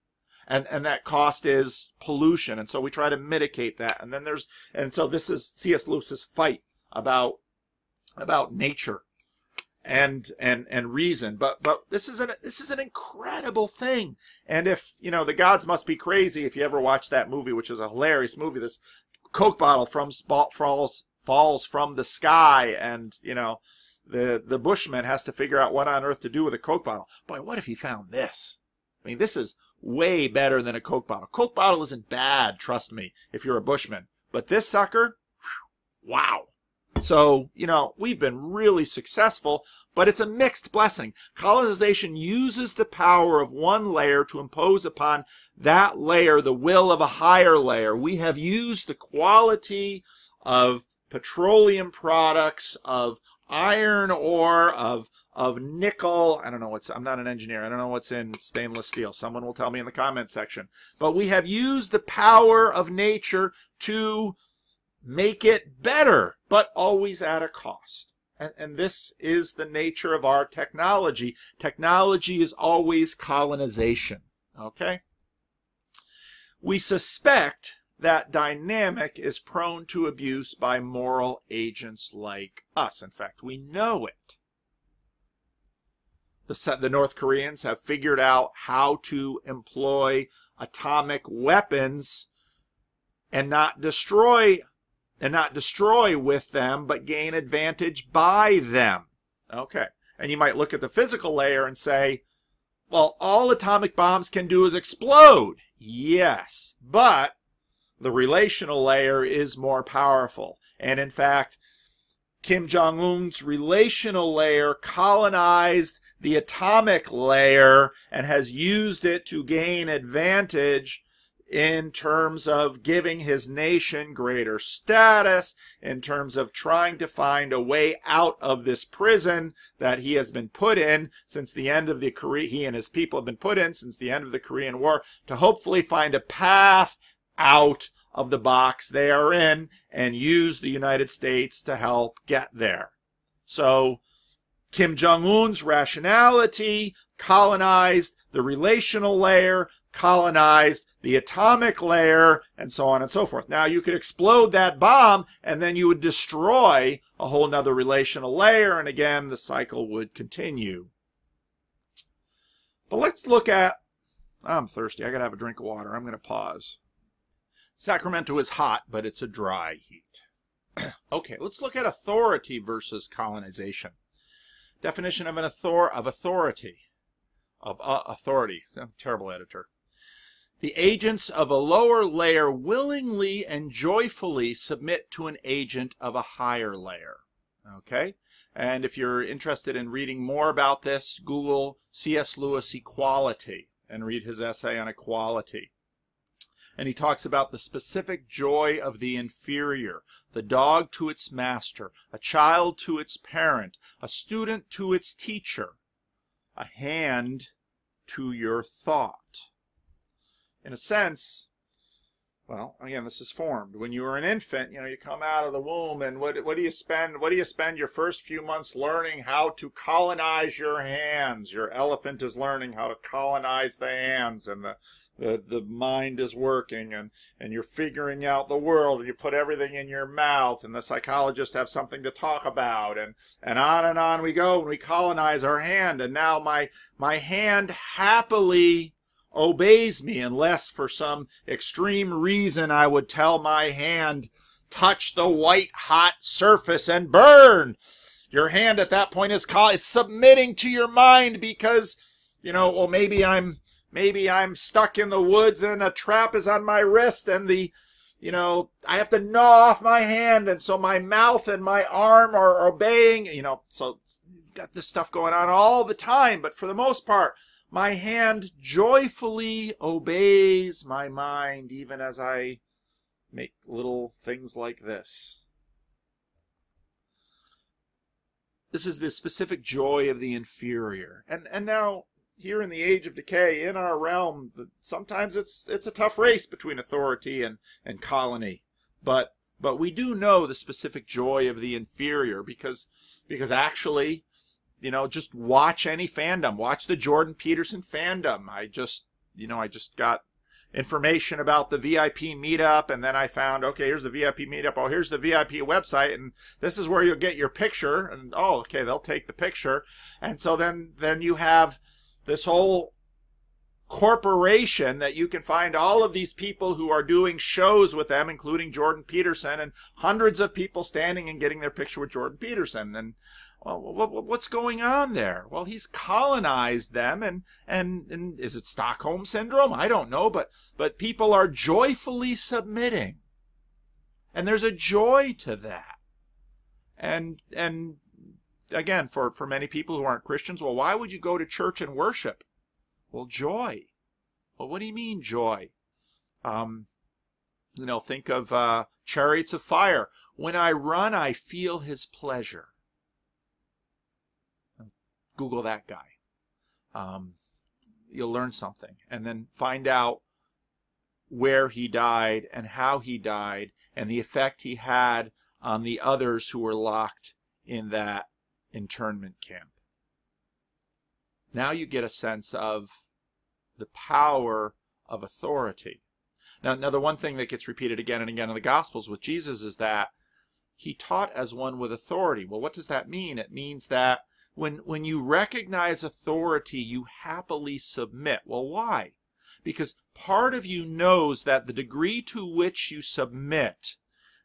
and and that cost is pollution, and so we try to mitigate that. And then there's and so this is C S. Lewis's fight about about nature and and and reason, but but this is an this is an incredible thing. And if you know the gods must be crazy, if you ever watch that movie, which is a hilarious movie, this Coke bottle from falls falls from the sky, and you know the the Bushman has to figure out what on earth to do with a Coke bottle. Boy, what if he found this? I mean, this is way better than a Coke bottle. Coke bottle isn't bad, trust me, if you're a Bushman, but this sucker, whew, wow. So, you know, we've been really successful, but it's a mixed blessing. Colonization uses the power of one layer to impose upon that layer the will of a higher layer. We have used the quality of petroleum products, of iron ore, of of nickel. I don't know what's, I'm not an engineer. I don't know what's in stainless steel. Someone will tell me in the comment section. But we have used the power of nature to make it better, but always at a cost. And, and this is the nature of our technology. Technology is always colonization, okay? We suspect that dynamic is prone to abuse by moral agents like us. In fact, we know it. The, the North Koreans have figured out how to employ atomic weapons and not destroy and not destroy with them, but gain advantage by them. Okay. And you might look at the physical layer and say, well, all atomic bombs can do is explode. Yes, but the relational layer is more powerful. And in fact, Kim Jong-un's relational layer colonized the atomic layer and has used it to gain advantage in terms of giving his nation greater status, in terms of trying to find a way out of this prison that he has been put in since the end of the Korea, he and his people have been put in since the end of the Korean War, to hopefully find a path out of the box they are in and use the United States to help get there. So Kim Jong-un's rationality colonized the relational layer, colonized the atomic layer, and so on and so forth. Now, you could explode that bomb, and then you would destroy a whole nother relational layer, and again, the cycle would continue. But let's look at... I'm thirsty. I gotta have a drink of water. I'm gonna pause. Sacramento is hot, but it's a dry heat. Okay, let's look at authority versus colonization. Definition of an author of authority. Of uh, authority. I'm a terrible editor. The agents of a lower layer willingly and joyfully submit to an agent of a higher layer. Okay? And if you're interested in reading more about this, Google C S Lewis equality and read his essay on equality. And he talks about the specific joy of the inferior, the dog to its master, a child to its parent, a student to its teacher, a hand to your thought. In a sense, well, again, this is formed. When you were an infant, you know, you come out of the womb, and what what do you spend? What do you spend your first few months learning how to colonize your hands? Your elephant is learning how to colonize the hands, and the the, the mind is working, and and you're figuring out the world, and you put everything in your mouth, and the psychologists have something to talk about, and and on and on we go, and we colonize our hand, and now my my hand happily obeys me, unless for some extreme reason I would tell my hand, touch the white hot surface and burn. Your hand at that point is called, it's submitting to your mind, because, you know, well, maybe I'm maybe I'm stuck in the woods and a trap is on my wrist, and the, you know, I have to gnaw off my hand, and so my mouth and my arm are obeying, you know. So you've got this stuff going on all the time, but for the most part, my hand joyfully obeys my mind, even as I make little things like this. This is the specific joy of the inferior. And and now, here in the age of decay, in our realm, sometimes it's it's a tough race between authority and, and colony. But but we do know the specific joy of the inferior, because because actually, you know, just watch any fandom. Watch the Jordan Peterson fandom. I just, you know, I just got information about the V I P meetup, and then I found, okay, here's the V I P meetup. Oh, here's the V I P website, and this is where you'll get your picture. And, oh, okay, they'll take the picture. And so then, then you have this whole corporation that you can find all of these people who are doing shows with them, including Jordan Peterson, and hundreds of people standing and getting their picture with Jordan Peterson. And well, what's going on there? Well, he's colonized them, and, and and is it Stockholm syndrome? I don't know, but but people are joyfully submitting, and there's a joy to that, And and again, for, for many people who aren't Christians, well, why would you go to church and worship? Well, joy. Well, what do you mean joy? Um, you know, think of uh, Chariots of Fire. When I run, I feel his pleasure. Google that guy. Um, you'll learn something. And then find out where he died and how he died and the effect he had on the others who were locked in that internment camp. Now you get a sense of the power of authority. Now, now the one thing that gets repeated again and again in the Gospels with Jesus is that he taught as one with authority. Well, what does that mean? It means that when, when you recognize authority, you happily submit. Well, why? Because part of you knows that the degree to which you submit,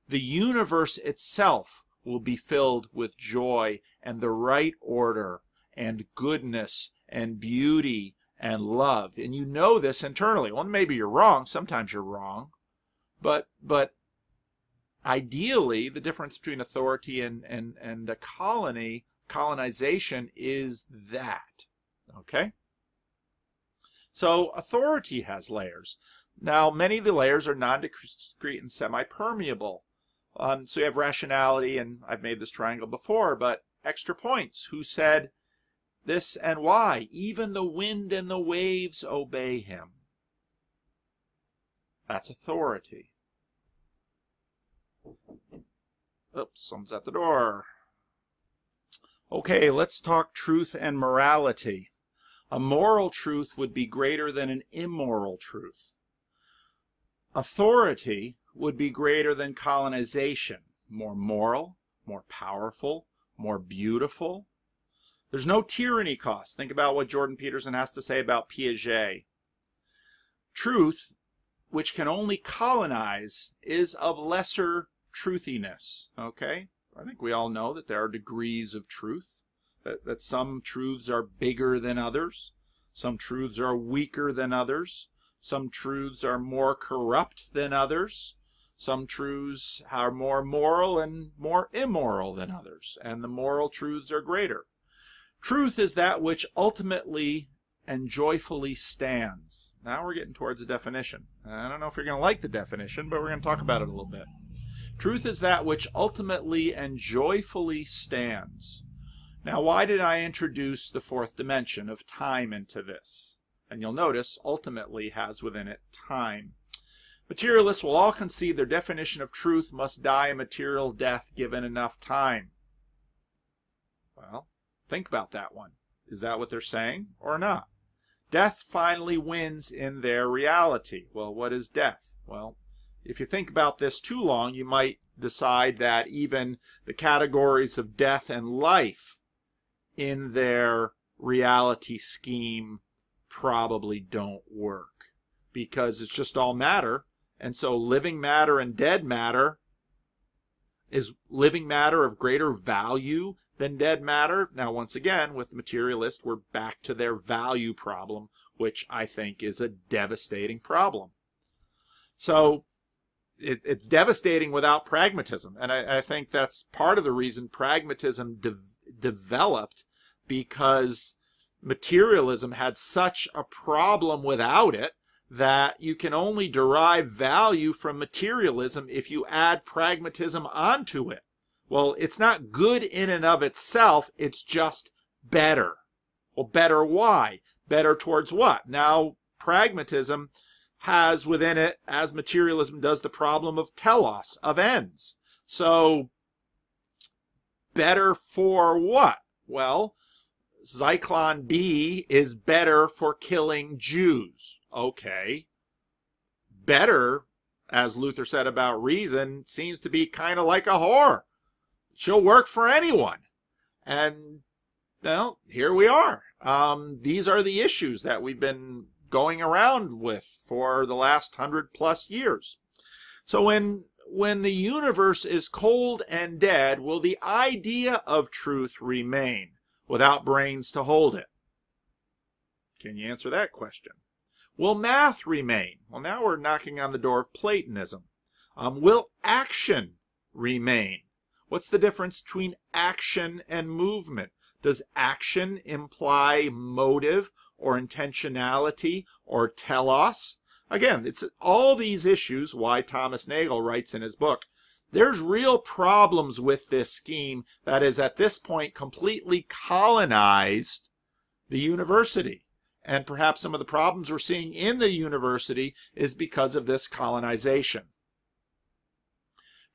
the universe itself will be filled with joy and the right order and goodness and beauty and love. And you know this internally. Well, maybe you're wrong. Sometimes you're wrong. But but ideally, the difference between authority and, and, and a colony, colonization, is that. Okay? So authority has layers. Now, many of the layers are non-discrete and semi-permeable. Um, so you have rationality, and I've made this triangle before, but extra points. Who said this and why? Even the wind and the waves obey him. That's authority. Oops, someone's at the door. Okay, let's talk truth and morality. A moral truth would be greater than an immoral truth. Authority would be greater than colonization. More moral, more powerful, more beautiful. There's no tyranny cost. Think about what Jordan Peterson has to say about Piaget. Truth, which can only colonize, is of lesser truthiness. Okay? I think we all know that there are degrees of truth, that, that some truths are bigger than others, some truths are weaker than others, some truths are more corrupt than others. Some truths are more moral and more immoral than others, and the moral truths are greater. Truth is that which ultimately and joyfully stands. Now we're getting towards a definition. I don't know if you're going to like the definition, but we're going to talk about it a little bit. Truth is that which ultimately and joyfully stands. Now, why did I introduce the fourth dimension of time into this? And you'll notice, ultimately has within it time. Materialists will all concede their definition of truth must die a material death given enough time. Well, think about that one. Is that what they're saying or not? Death finally wins in their reality. Well, what is death? Well, if you think about this too long, you might decide that even the categories of death and life in their reality scheme probably don't work, because it's just all matter. And so living matter and dead matter, is living matter of greater value than dead matter? Now, once again, with materialists, we're back to their value problem, which I think is a devastating problem. So it, it's devastating without pragmatism. And I, I think that's part of the reason pragmatism de- developed, because materialism had such a problem without it that you can only derive value from materialism if you add pragmatism onto it. Well, it's not good in and of itself, it's just better. Well, better why? Better towards what? Now, pragmatism has within it, as materialism does, the problem of telos, of ends. So, better for what? Well, Zyklon B is better for killing Jews. Okay. Better, as Luther said about reason, seems to be kind of like a whore. She'll work for anyone. And, well, here we are. Um, these are the issues that we've been going around with for the last hundred plus years. So when, when the universe is cold and dead, will the idea of truth remain without brains to hold it? Can you answer that question? Will math remain? Well, now we're knocking on the door of Platonism. Um, will action remain? What's the difference between action and movement? Does action imply motive or intentionality or telos? Again, it's all these issues why Thomas Nagel writes in his book, there's real problems with this scheme that is at this point completely colonized the university. And perhaps some of the problems we're seeing in the university is because of this colonization.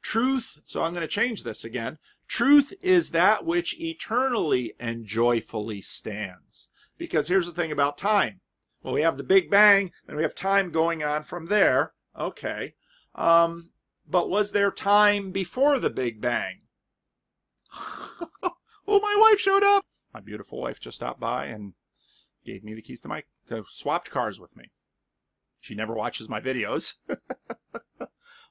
Truth, so I'm going to change this again. Truth is that which eternally and joyfully stands. Because here's the thing about time. Well, we have the Big Bang, and we have time going on from there. Okay. Um, but was there time before the Big Bang? Oh, my wife showed up. My beautiful wife just stopped by and gave me the keys to my, to, swapped cars with me. She never watches my videos.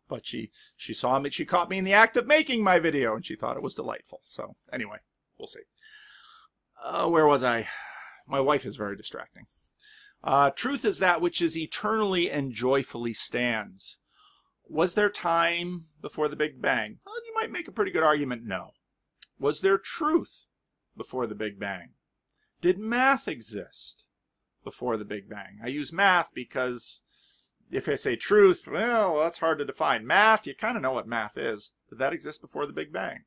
But she, she saw me, she caught me in the act of making my video, and she thought it was delightful. So, anyway, we'll see. Uh, where was I? My wife is very distracting. Uh, truth is that which is eternally and joyfully stands. Was there time before the Big Bang? Well, you might make a pretty good argument, no. Was there truth before the Big Bang? Did math exist before the Big Bang? I use math because if I say truth, well, that's hard to define. Math, you kind of know what math is. Did that exist before the Big Bang?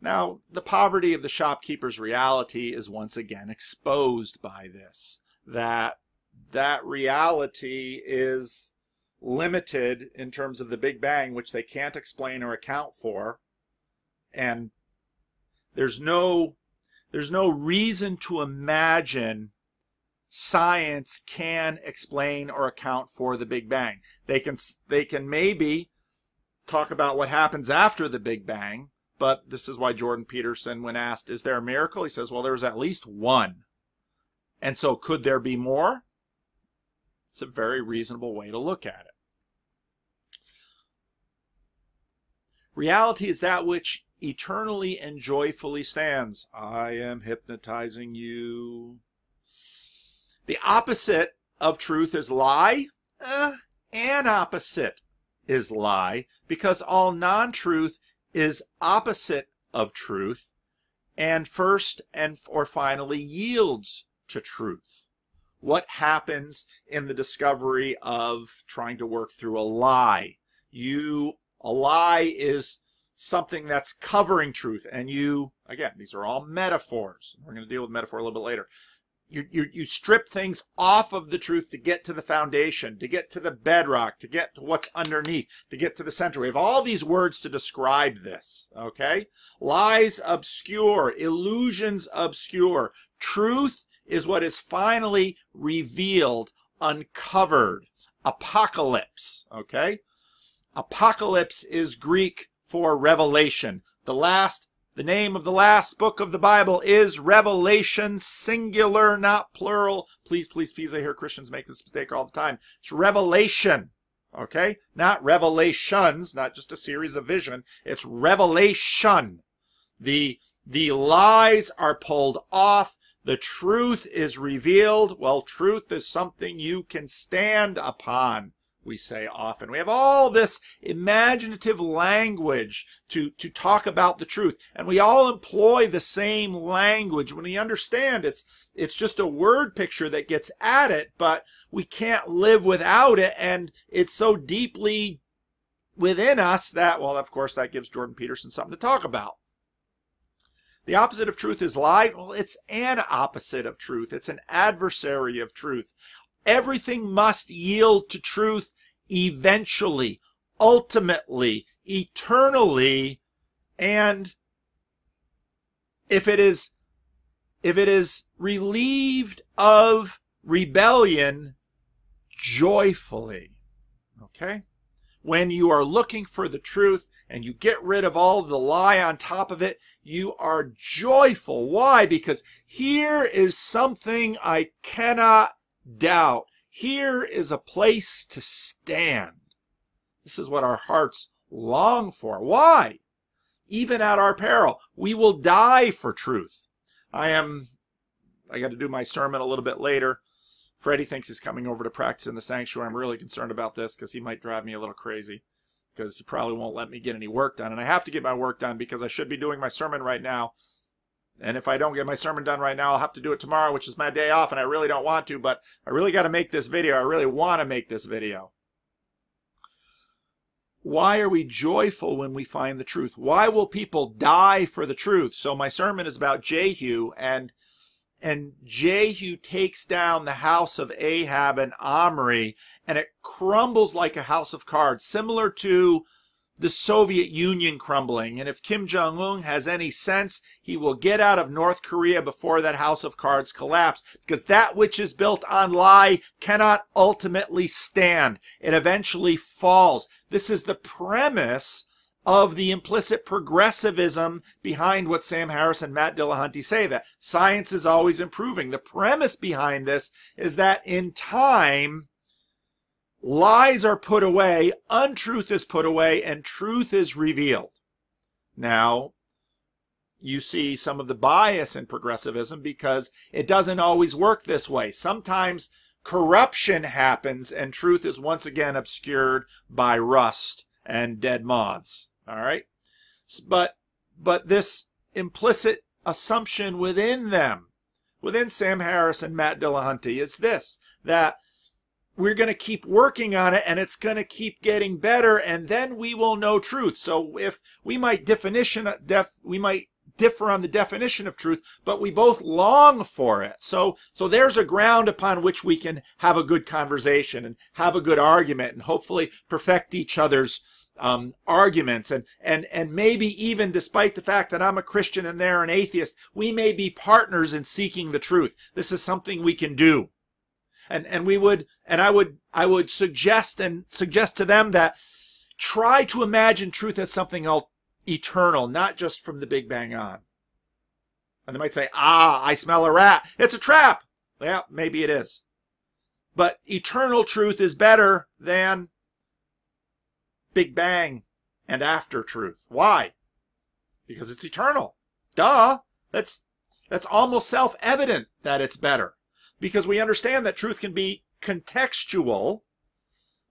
Now, the poverty of the shopkeeper's reality is once again exposed by this, that that reality is limited in terms of the Big Bang, which they can't explain or account for, and there's no there's no reason to imagine science can explain or account for the Big Bang. They can they can maybe talk about what happens after the Big Bang, but this is why Jordan Peterson, when asked, "Is there a miracle?" he says, "Well, there was at least one." And so could there be more? It's a very reasonable way to look at it. Reality is that which eternally and joyfully stands. I am hypnotizing you. The opposite of truth is lie. Uh, an opposite is lie, because all non-truth is opposite of truth, and first and or finally yields to truth. What happens in the discovery of trying to work through a lie? You, a lie is something that's covering truth, and you, again, these are all metaphors. We're going to deal with metaphor a little bit later. You, you, you strip things off of the truth to get to the foundation, to get to the bedrock, to get to what's underneath, to get to the center. We have all these words to describe this, okay? Lies obscure, illusions obscure, truth is what is finally revealed, uncovered. Apocalypse, okay? Apocalypse is Greek for revelation. The last, the name of the last book of the Bible is Revelation, singular, not plural. Please, please, please, I hear Christians make this mistake all the time. It's revelation, okay? Not revelations, not just a series of vision. It's revelation. The, the lies are pulled off. The truth is revealed. Well, truth is something you can stand upon, we say often. We have all this imaginative language to, to talk about the truth, and we all employ the same language when we understand it's, it's just a word picture that gets at it, but we can't live without it, and it's so deeply within us that, well, of course, that gives Jordan Peterson something to talk about. The opposite of truth is lie. Well, it's an opposite of truth. It's an adversary of truth. Everything must yield to truth eventually, ultimately, eternally, and if it is, if it is relieved of rebellion, joyfully. Okay? When you are looking for the truth and you get rid of all of the lie on top of it, you are joyful. Why? Because here is something I cannot doubt. Here is a place to stand. This is what our hearts long for. Why? Even at our peril, we will die for truth. I am, I got to do my sermon a little bit later. Freddie thinks he's coming over to practice in the sanctuary. I'm really concerned about this because he might drive me a little crazy. because he probably won't let me get any work done. And I have to get my work done because I should be doing my sermon right now. And if I don't get my sermon done right now, I'll have to do it tomorrow, which is my day off, and I really don't want to, but I really got to make this video. I really want to make this video. Why are we joyful when we find the truth? Why will people die for the truth? So my sermon is about Jehu, and and Jehu takes down the house of Ahab and Omri, and it crumbles like a house of cards, similar to the Soviet Union crumbling. And if Kim Jong-un has any sense, he will get out of North Korea before that house of cards collapse, because that which is built on lie cannot ultimately stand. It eventually falls. This is the premise of the implicit progressivism behind what Sam Harris and Matt Dillahunty say, that science is always improving. The premise behind this is that in time, lies are put away, untruth is put away, and truth is revealed. Now, you see some of the bias in progressivism because it doesn't always work this way. Sometimes corruption happens and truth is once again obscured by rust and dead moths. All right? But, but this implicit assumption within them, within Sam Harris and Matt Dillahunty, is this, that we're going to keep working on it, and it's going to keep getting better, and then we will know truth. So if we might definition def, we might differ on the definition of truth, but we both long for it. So so there's a ground upon which we can have a good conversation and have a good argument, and hopefully perfect each other's um, arguments, and and and maybe even despite the fact that I'm a Christian and they're an atheist, we may be partners in seeking the truth. This is something we can do. And and we would and I would I would suggest and suggest to them that try to imagine truth as something else eternal, not just from the Big Bang on. And they might say, ah, I smell a rat. It's a trap. Well, maybe it is. But eternal truth is better than Big Bang and after truth. Why? Because it's eternal. Duh. That's that's almost self-evident that it's better. Because we understand that truth can be contextual.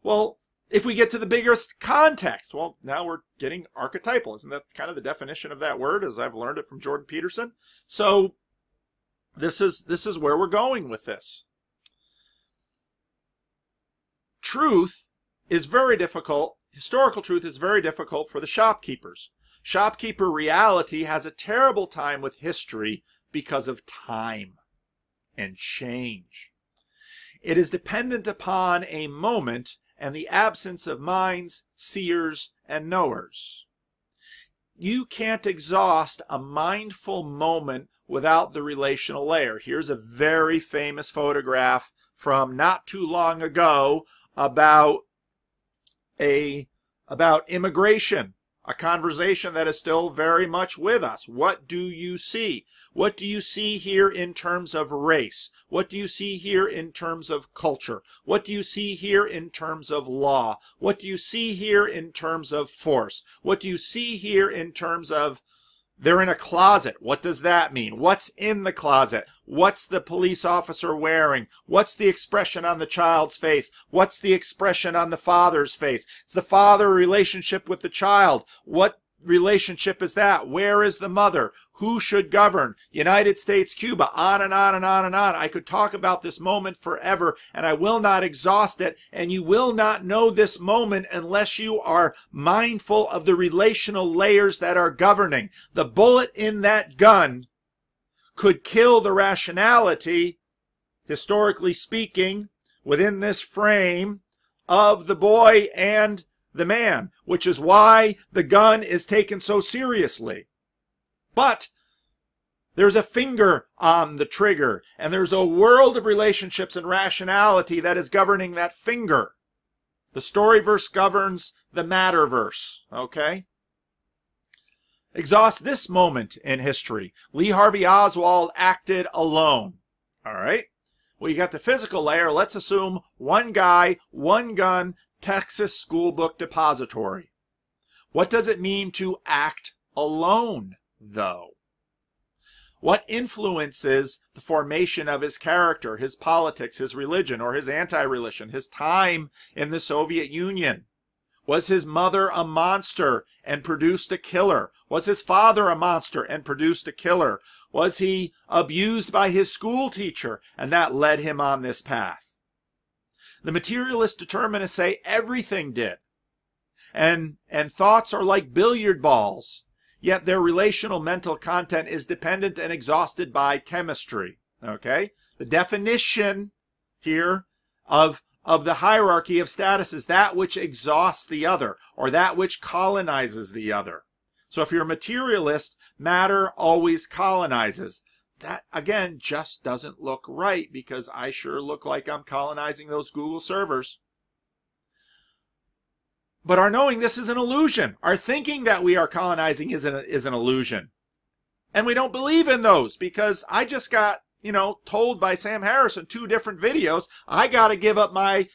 Well, if we get to the biggest context, well, now we're getting archetypal. Isn't that kind of the definition of that word, as I've learned it from Jordan Peterson? So this is, this is where we're going with this. Truth is very difficult. Historical truth is very difficult for the shopkeepers. Shopkeeper reality has a terrible time with history because of time and change. It is dependent upon a moment and the absence of minds, seers, and knowers. You can't exhaust a mindful moment without the relational layer. Here's a very famous photograph from not too long ago about a about immigration. A conversation that is still very much with us. What do you see? What do you see here in terms of race? What do you see here in terms of culture? What do you see here in terms of law? What do you see here in terms of force? What do you see here in terms of they're in a closet? What does that mean? What's in the closet? What's the police officer wearing? What's the expression on the child's face? What's the expression on the father's face? It's the father relationship with the child. What relationship is that? Where is the mother? Who should govern? United States, Cuba, on and on and on and on. I could talk about this moment forever, and I will not exhaust it, and you will not know this moment unless you are mindful of the relational layers that are governing. The bullet in that gun could kill the rationality, historically speaking, within this frame of the boy and the man, which is why the gun is taken so seriously. But there's a finger on the trigger, and there's a world of relationships and rationality that is governing that finger. The story verse governs the matter verse, okay? Exhaust this moment in history. Lee Harvey Oswald acted alone, all right? Well, you got the physical layer. Let's assume one guy, one gun, Texas School Book Depository. What does it mean to act alone, though? What influences the formation of his character, his politics, his religion, or his anti-religion, his time in the Soviet Union? Was his mother a monster and produced a killer? Was his father a monster and produced a killer? Was he abused by his school teacher and that led him on this path? The materialist determinists say everything did. And, and thoughts are like billiard balls, yet their relational mental content is dependent and exhausted by chemistry. Okay? The definition here of of the hierarchy of status is that which exhausts the other, or that which colonizes the other. So if you're a materialist, matter always colonizes. That, again, just doesn't look right, because I sure look like I'm colonizing those Google servers. But our knowing this is an illusion. Our thinking that we are colonizing is an, is an illusion. And we don't believe in those, because I just got, you know, told by Sam Harris in two different videos, I got to give up my,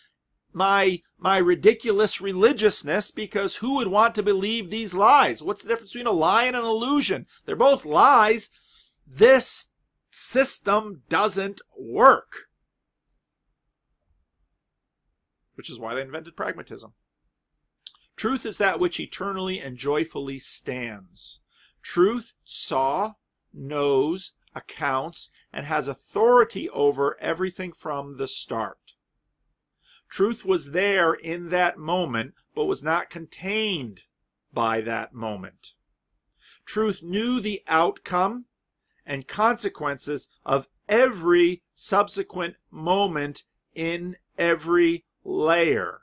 my, my ridiculous religiousness, because who would want to believe these lies? What's the difference between a lie and an illusion? They're both lies. This system doesn't work. Which is why they invented pragmatism. Truth is that which eternally and joyfully stands. Truth saw, knows, accounts, and has authority over everything from the start. Truth was there in that moment, but was not contained by that moment. Truth knew the outcome and consequences of every subsequent moment in every layer.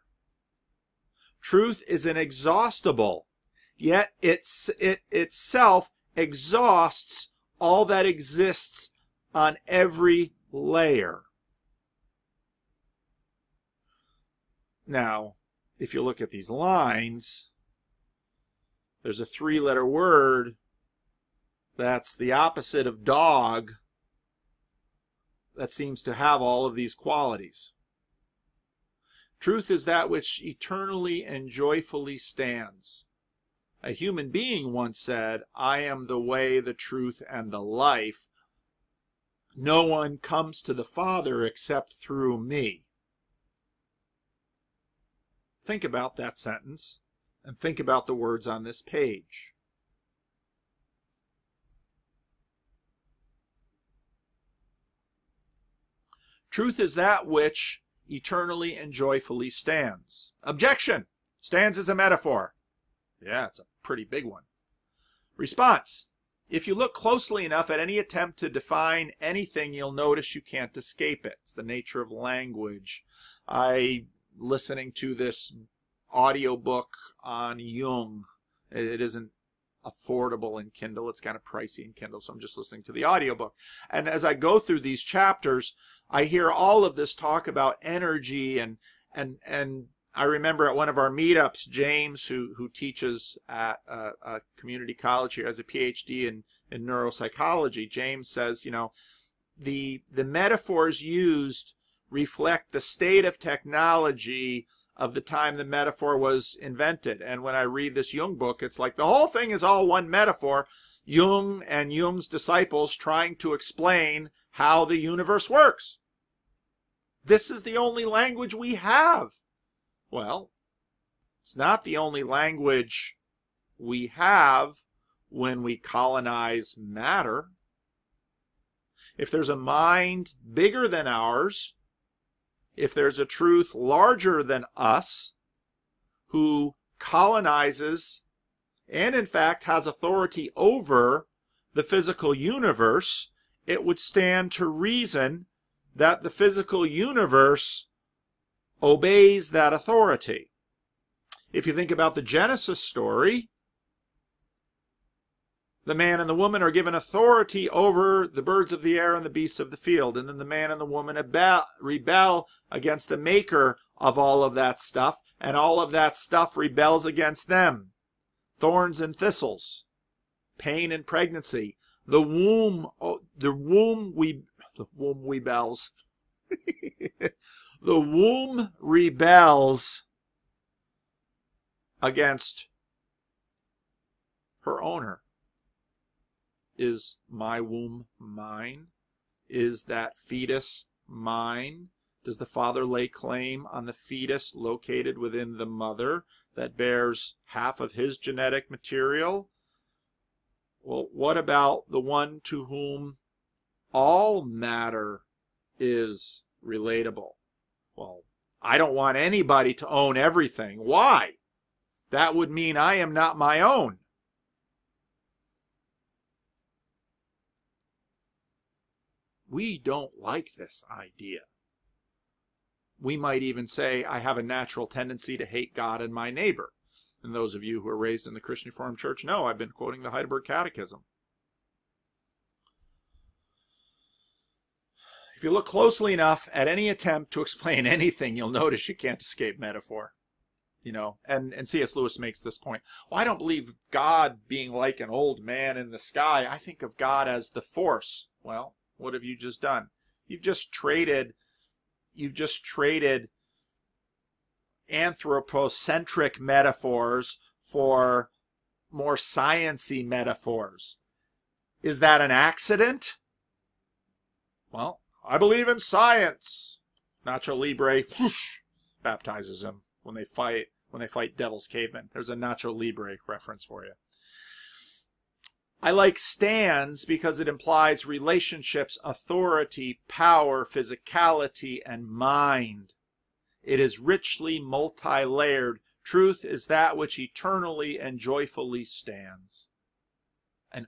Truth is inexhaustible, yet it's, it itself exhausts all that exists on every layer. Now, if you look at these lines, there's a three-letter word that's the opposite of dog that seems to have all of these qualities. Truth is that which eternally and joyfully stands. A human being once said, "I am the way, the truth, and the life. No one comes to the Father except through me." Think about that sentence, and think about the words on this page. Truth is that which eternally and joyfully stands. Objection! Stands is a metaphor. Yeah, it's a pretty big one. Response. If you look closely enough at any attempt to define anything, you'll notice you can't escape it. It's the nature of language. I, listening to this audiobook on Jung, it isn't affordable in Kindle. It's kind of pricey in Kindle, so I'm just listening to the audiobook. And as I go through these chapters, I hear all of this talk about energy and, and, and, I remember at one of our meetups, James, who, who teaches at a, a community college here, has a P H D in, in neuropsychology. James says, you know, the, the metaphors used reflect the state of technology of the time the metaphor was invented. And when I read this Jung book, it's like the whole thing is all one metaphor. Jung and Jung's disciples trying to explain how the universe works. This is the only language we have. Well, it's not the only language we have when we colonize matter. If there's a mind bigger than ours, if there's a truth larger than us, who colonizes and in fact has authority over the physical universe, it would stand to reason that the physical universe obeys that authority. If you think about the Genesis story, the man and the woman are given authority over the birds of the air and the beasts of the field, and then the man and the woman rebel against the maker of all of that stuff, and all of that stuff rebels against them. Thorns and thistles, pain and pregnancy, the womb, the womb we, the womb we bells. The womb rebels against her owner. Is my womb mine? Is that fetus mine? Does the father lay claim on the fetus located within the mother that bears half of his genetic material? Well, what about the one to whom all matter is relatable? Well, I don't want anybody to own everything. Why? That would mean I am not my own. We don't like this idea. We might even say, I have a natural tendency to hate God and my neighbor. And those of you who are raised in the Christian Reformed Church know I've been quoting the Heidelberg Catechism. If you look closely enough at any attempt to explain anything, you'll notice you can't escape metaphor. You know, and, and C S. Lewis makes this point. Well, I don't believe God being like an old man in the sky. I think of God as the force. Well, what have you just done? You've just traded... You've just traded anthropocentric metaphors for more science-y metaphors. Is that an accident? Well, I believe in science. Nacho Libre whoosh, baptizes him when they fight when they fight Devil's Caveman. There's a Nacho Libre reference for you. I like stands because it implies relationships, authority, power, physicality, and mind. It is richly multi-layered. Truth is that which eternally and joyfully stands. And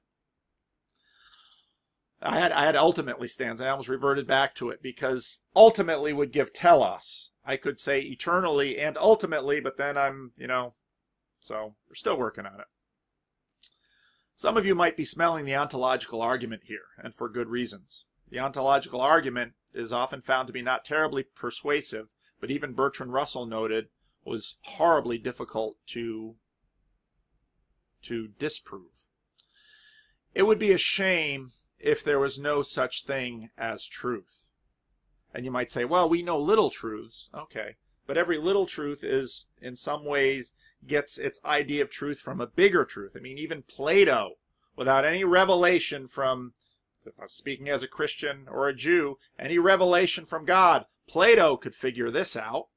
I had, I had ultimately stands. I almost reverted back to it because ultimately would give telos. I could say eternally and ultimately, but then I'm, you know, so we're still working on it. Some of you might be smelling the ontological argument here, and for good reasons. The ontological argument is often found to be not terribly persuasive, but even Bertrand Russell noted was horribly difficult to, to disprove. It would be a shame if there was no such thing as truth. And you might say, well, we know little truths. Okay, but every little truth is, in some ways, gets its idea of truth from a bigger truth. I mean, even Plato, without any revelation from, if I'm speaking as a Christian or a Jew, any revelation from God, Plato could figure this out.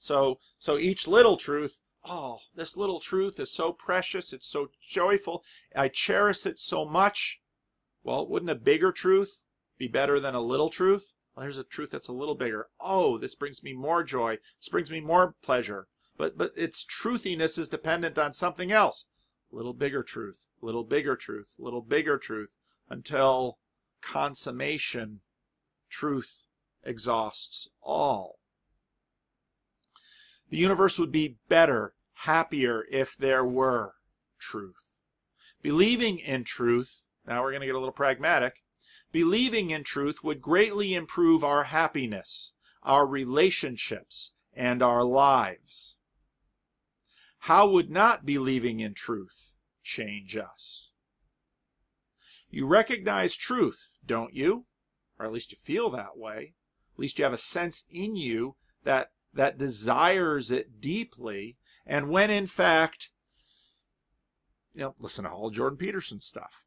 So, so each little truth, oh, this little truth is so precious, it's so joyful, I cherish it so much. Well, wouldn't a bigger truth be better than a little truth? Well, here's a truth that's a little bigger. Oh, this brings me more joy. This brings me more pleasure. But, but its truthiness is dependent on something else. Little bigger truth, little bigger truth, little bigger truth, until consummation, truth exhausts all. The universe would be better, happier, if there were truth. Believing in truth, now we're going to get a little pragmatic, believing in truth would greatly improve our happiness, our relationships, and our lives. How would not believing in truth change us? You recognize truth, don't you? Or at least you feel that way. At least you have a sense in you that, that desires it deeply. And when in fact, you know, listen to all Jordan Peterson stuff.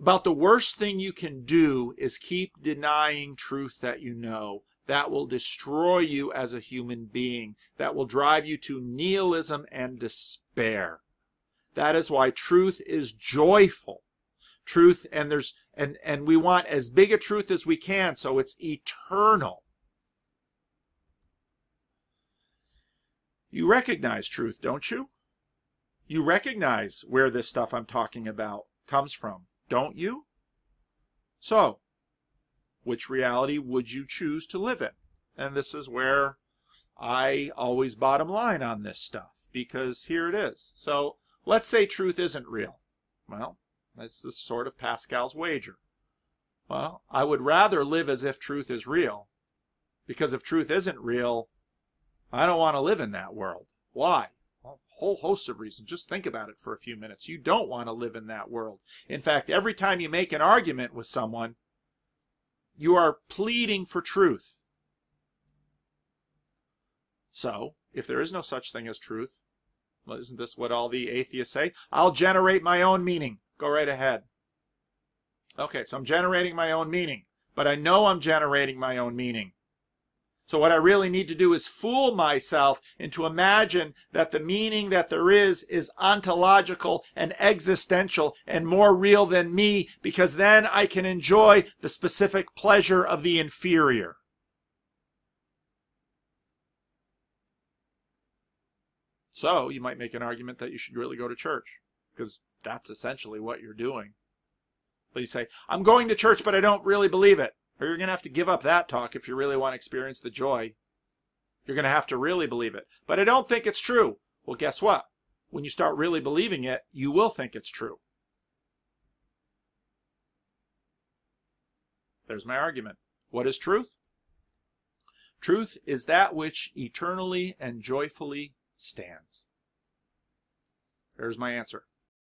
About the worst thing you can do is keep denying truth that you know. That will destroy you as a human being. That will drive you to nihilism and despair. That is why truth is joyful. Truth, and there's and, and we want as big a truth as we can, so it's eternal. You recognize truth, don't you? You recognize where this stuff I'm talking about comes from, don't you? So, which reality would you choose to live in? And this is where I always bottom line on this stuff, because here it is. So let's say truth isn't real. Well, that's the sort of Pascal's wager. Well, I would rather live as if truth is real, because if truth isn't real, I don't want to live in that world. Why? Well, a whole host of reasons. Just think about it for a few minutes. You don't want to live in that world. In fact, every time you make an argument with someone, you are pleading for truth. So, if there is no such thing as truth, well, isn't this what all the atheists say? I'll generate my own meaning. Go right ahead. Okay, so I'm generating my own meaning. but I know I'm generating my own meaning. So what I really need to do is fool myself into imagine that the meaning that there is is ontological and existential and more real than me, because then I can enjoy the specific pleasure of the inferior. So you might make an argument that you should really go to church, because that's essentially what you're doing. But you say, I'm going to church, but I don't really believe it. Or you're going to have to give up that talk if you really want to experience the joy. You're going to have to really believe it. But I don't think it's true. Well, guess what? When you start really believing it, you will think it's true. There's my argument. What is truth? Truth is that which eternally and joyfully stands. There's my answer.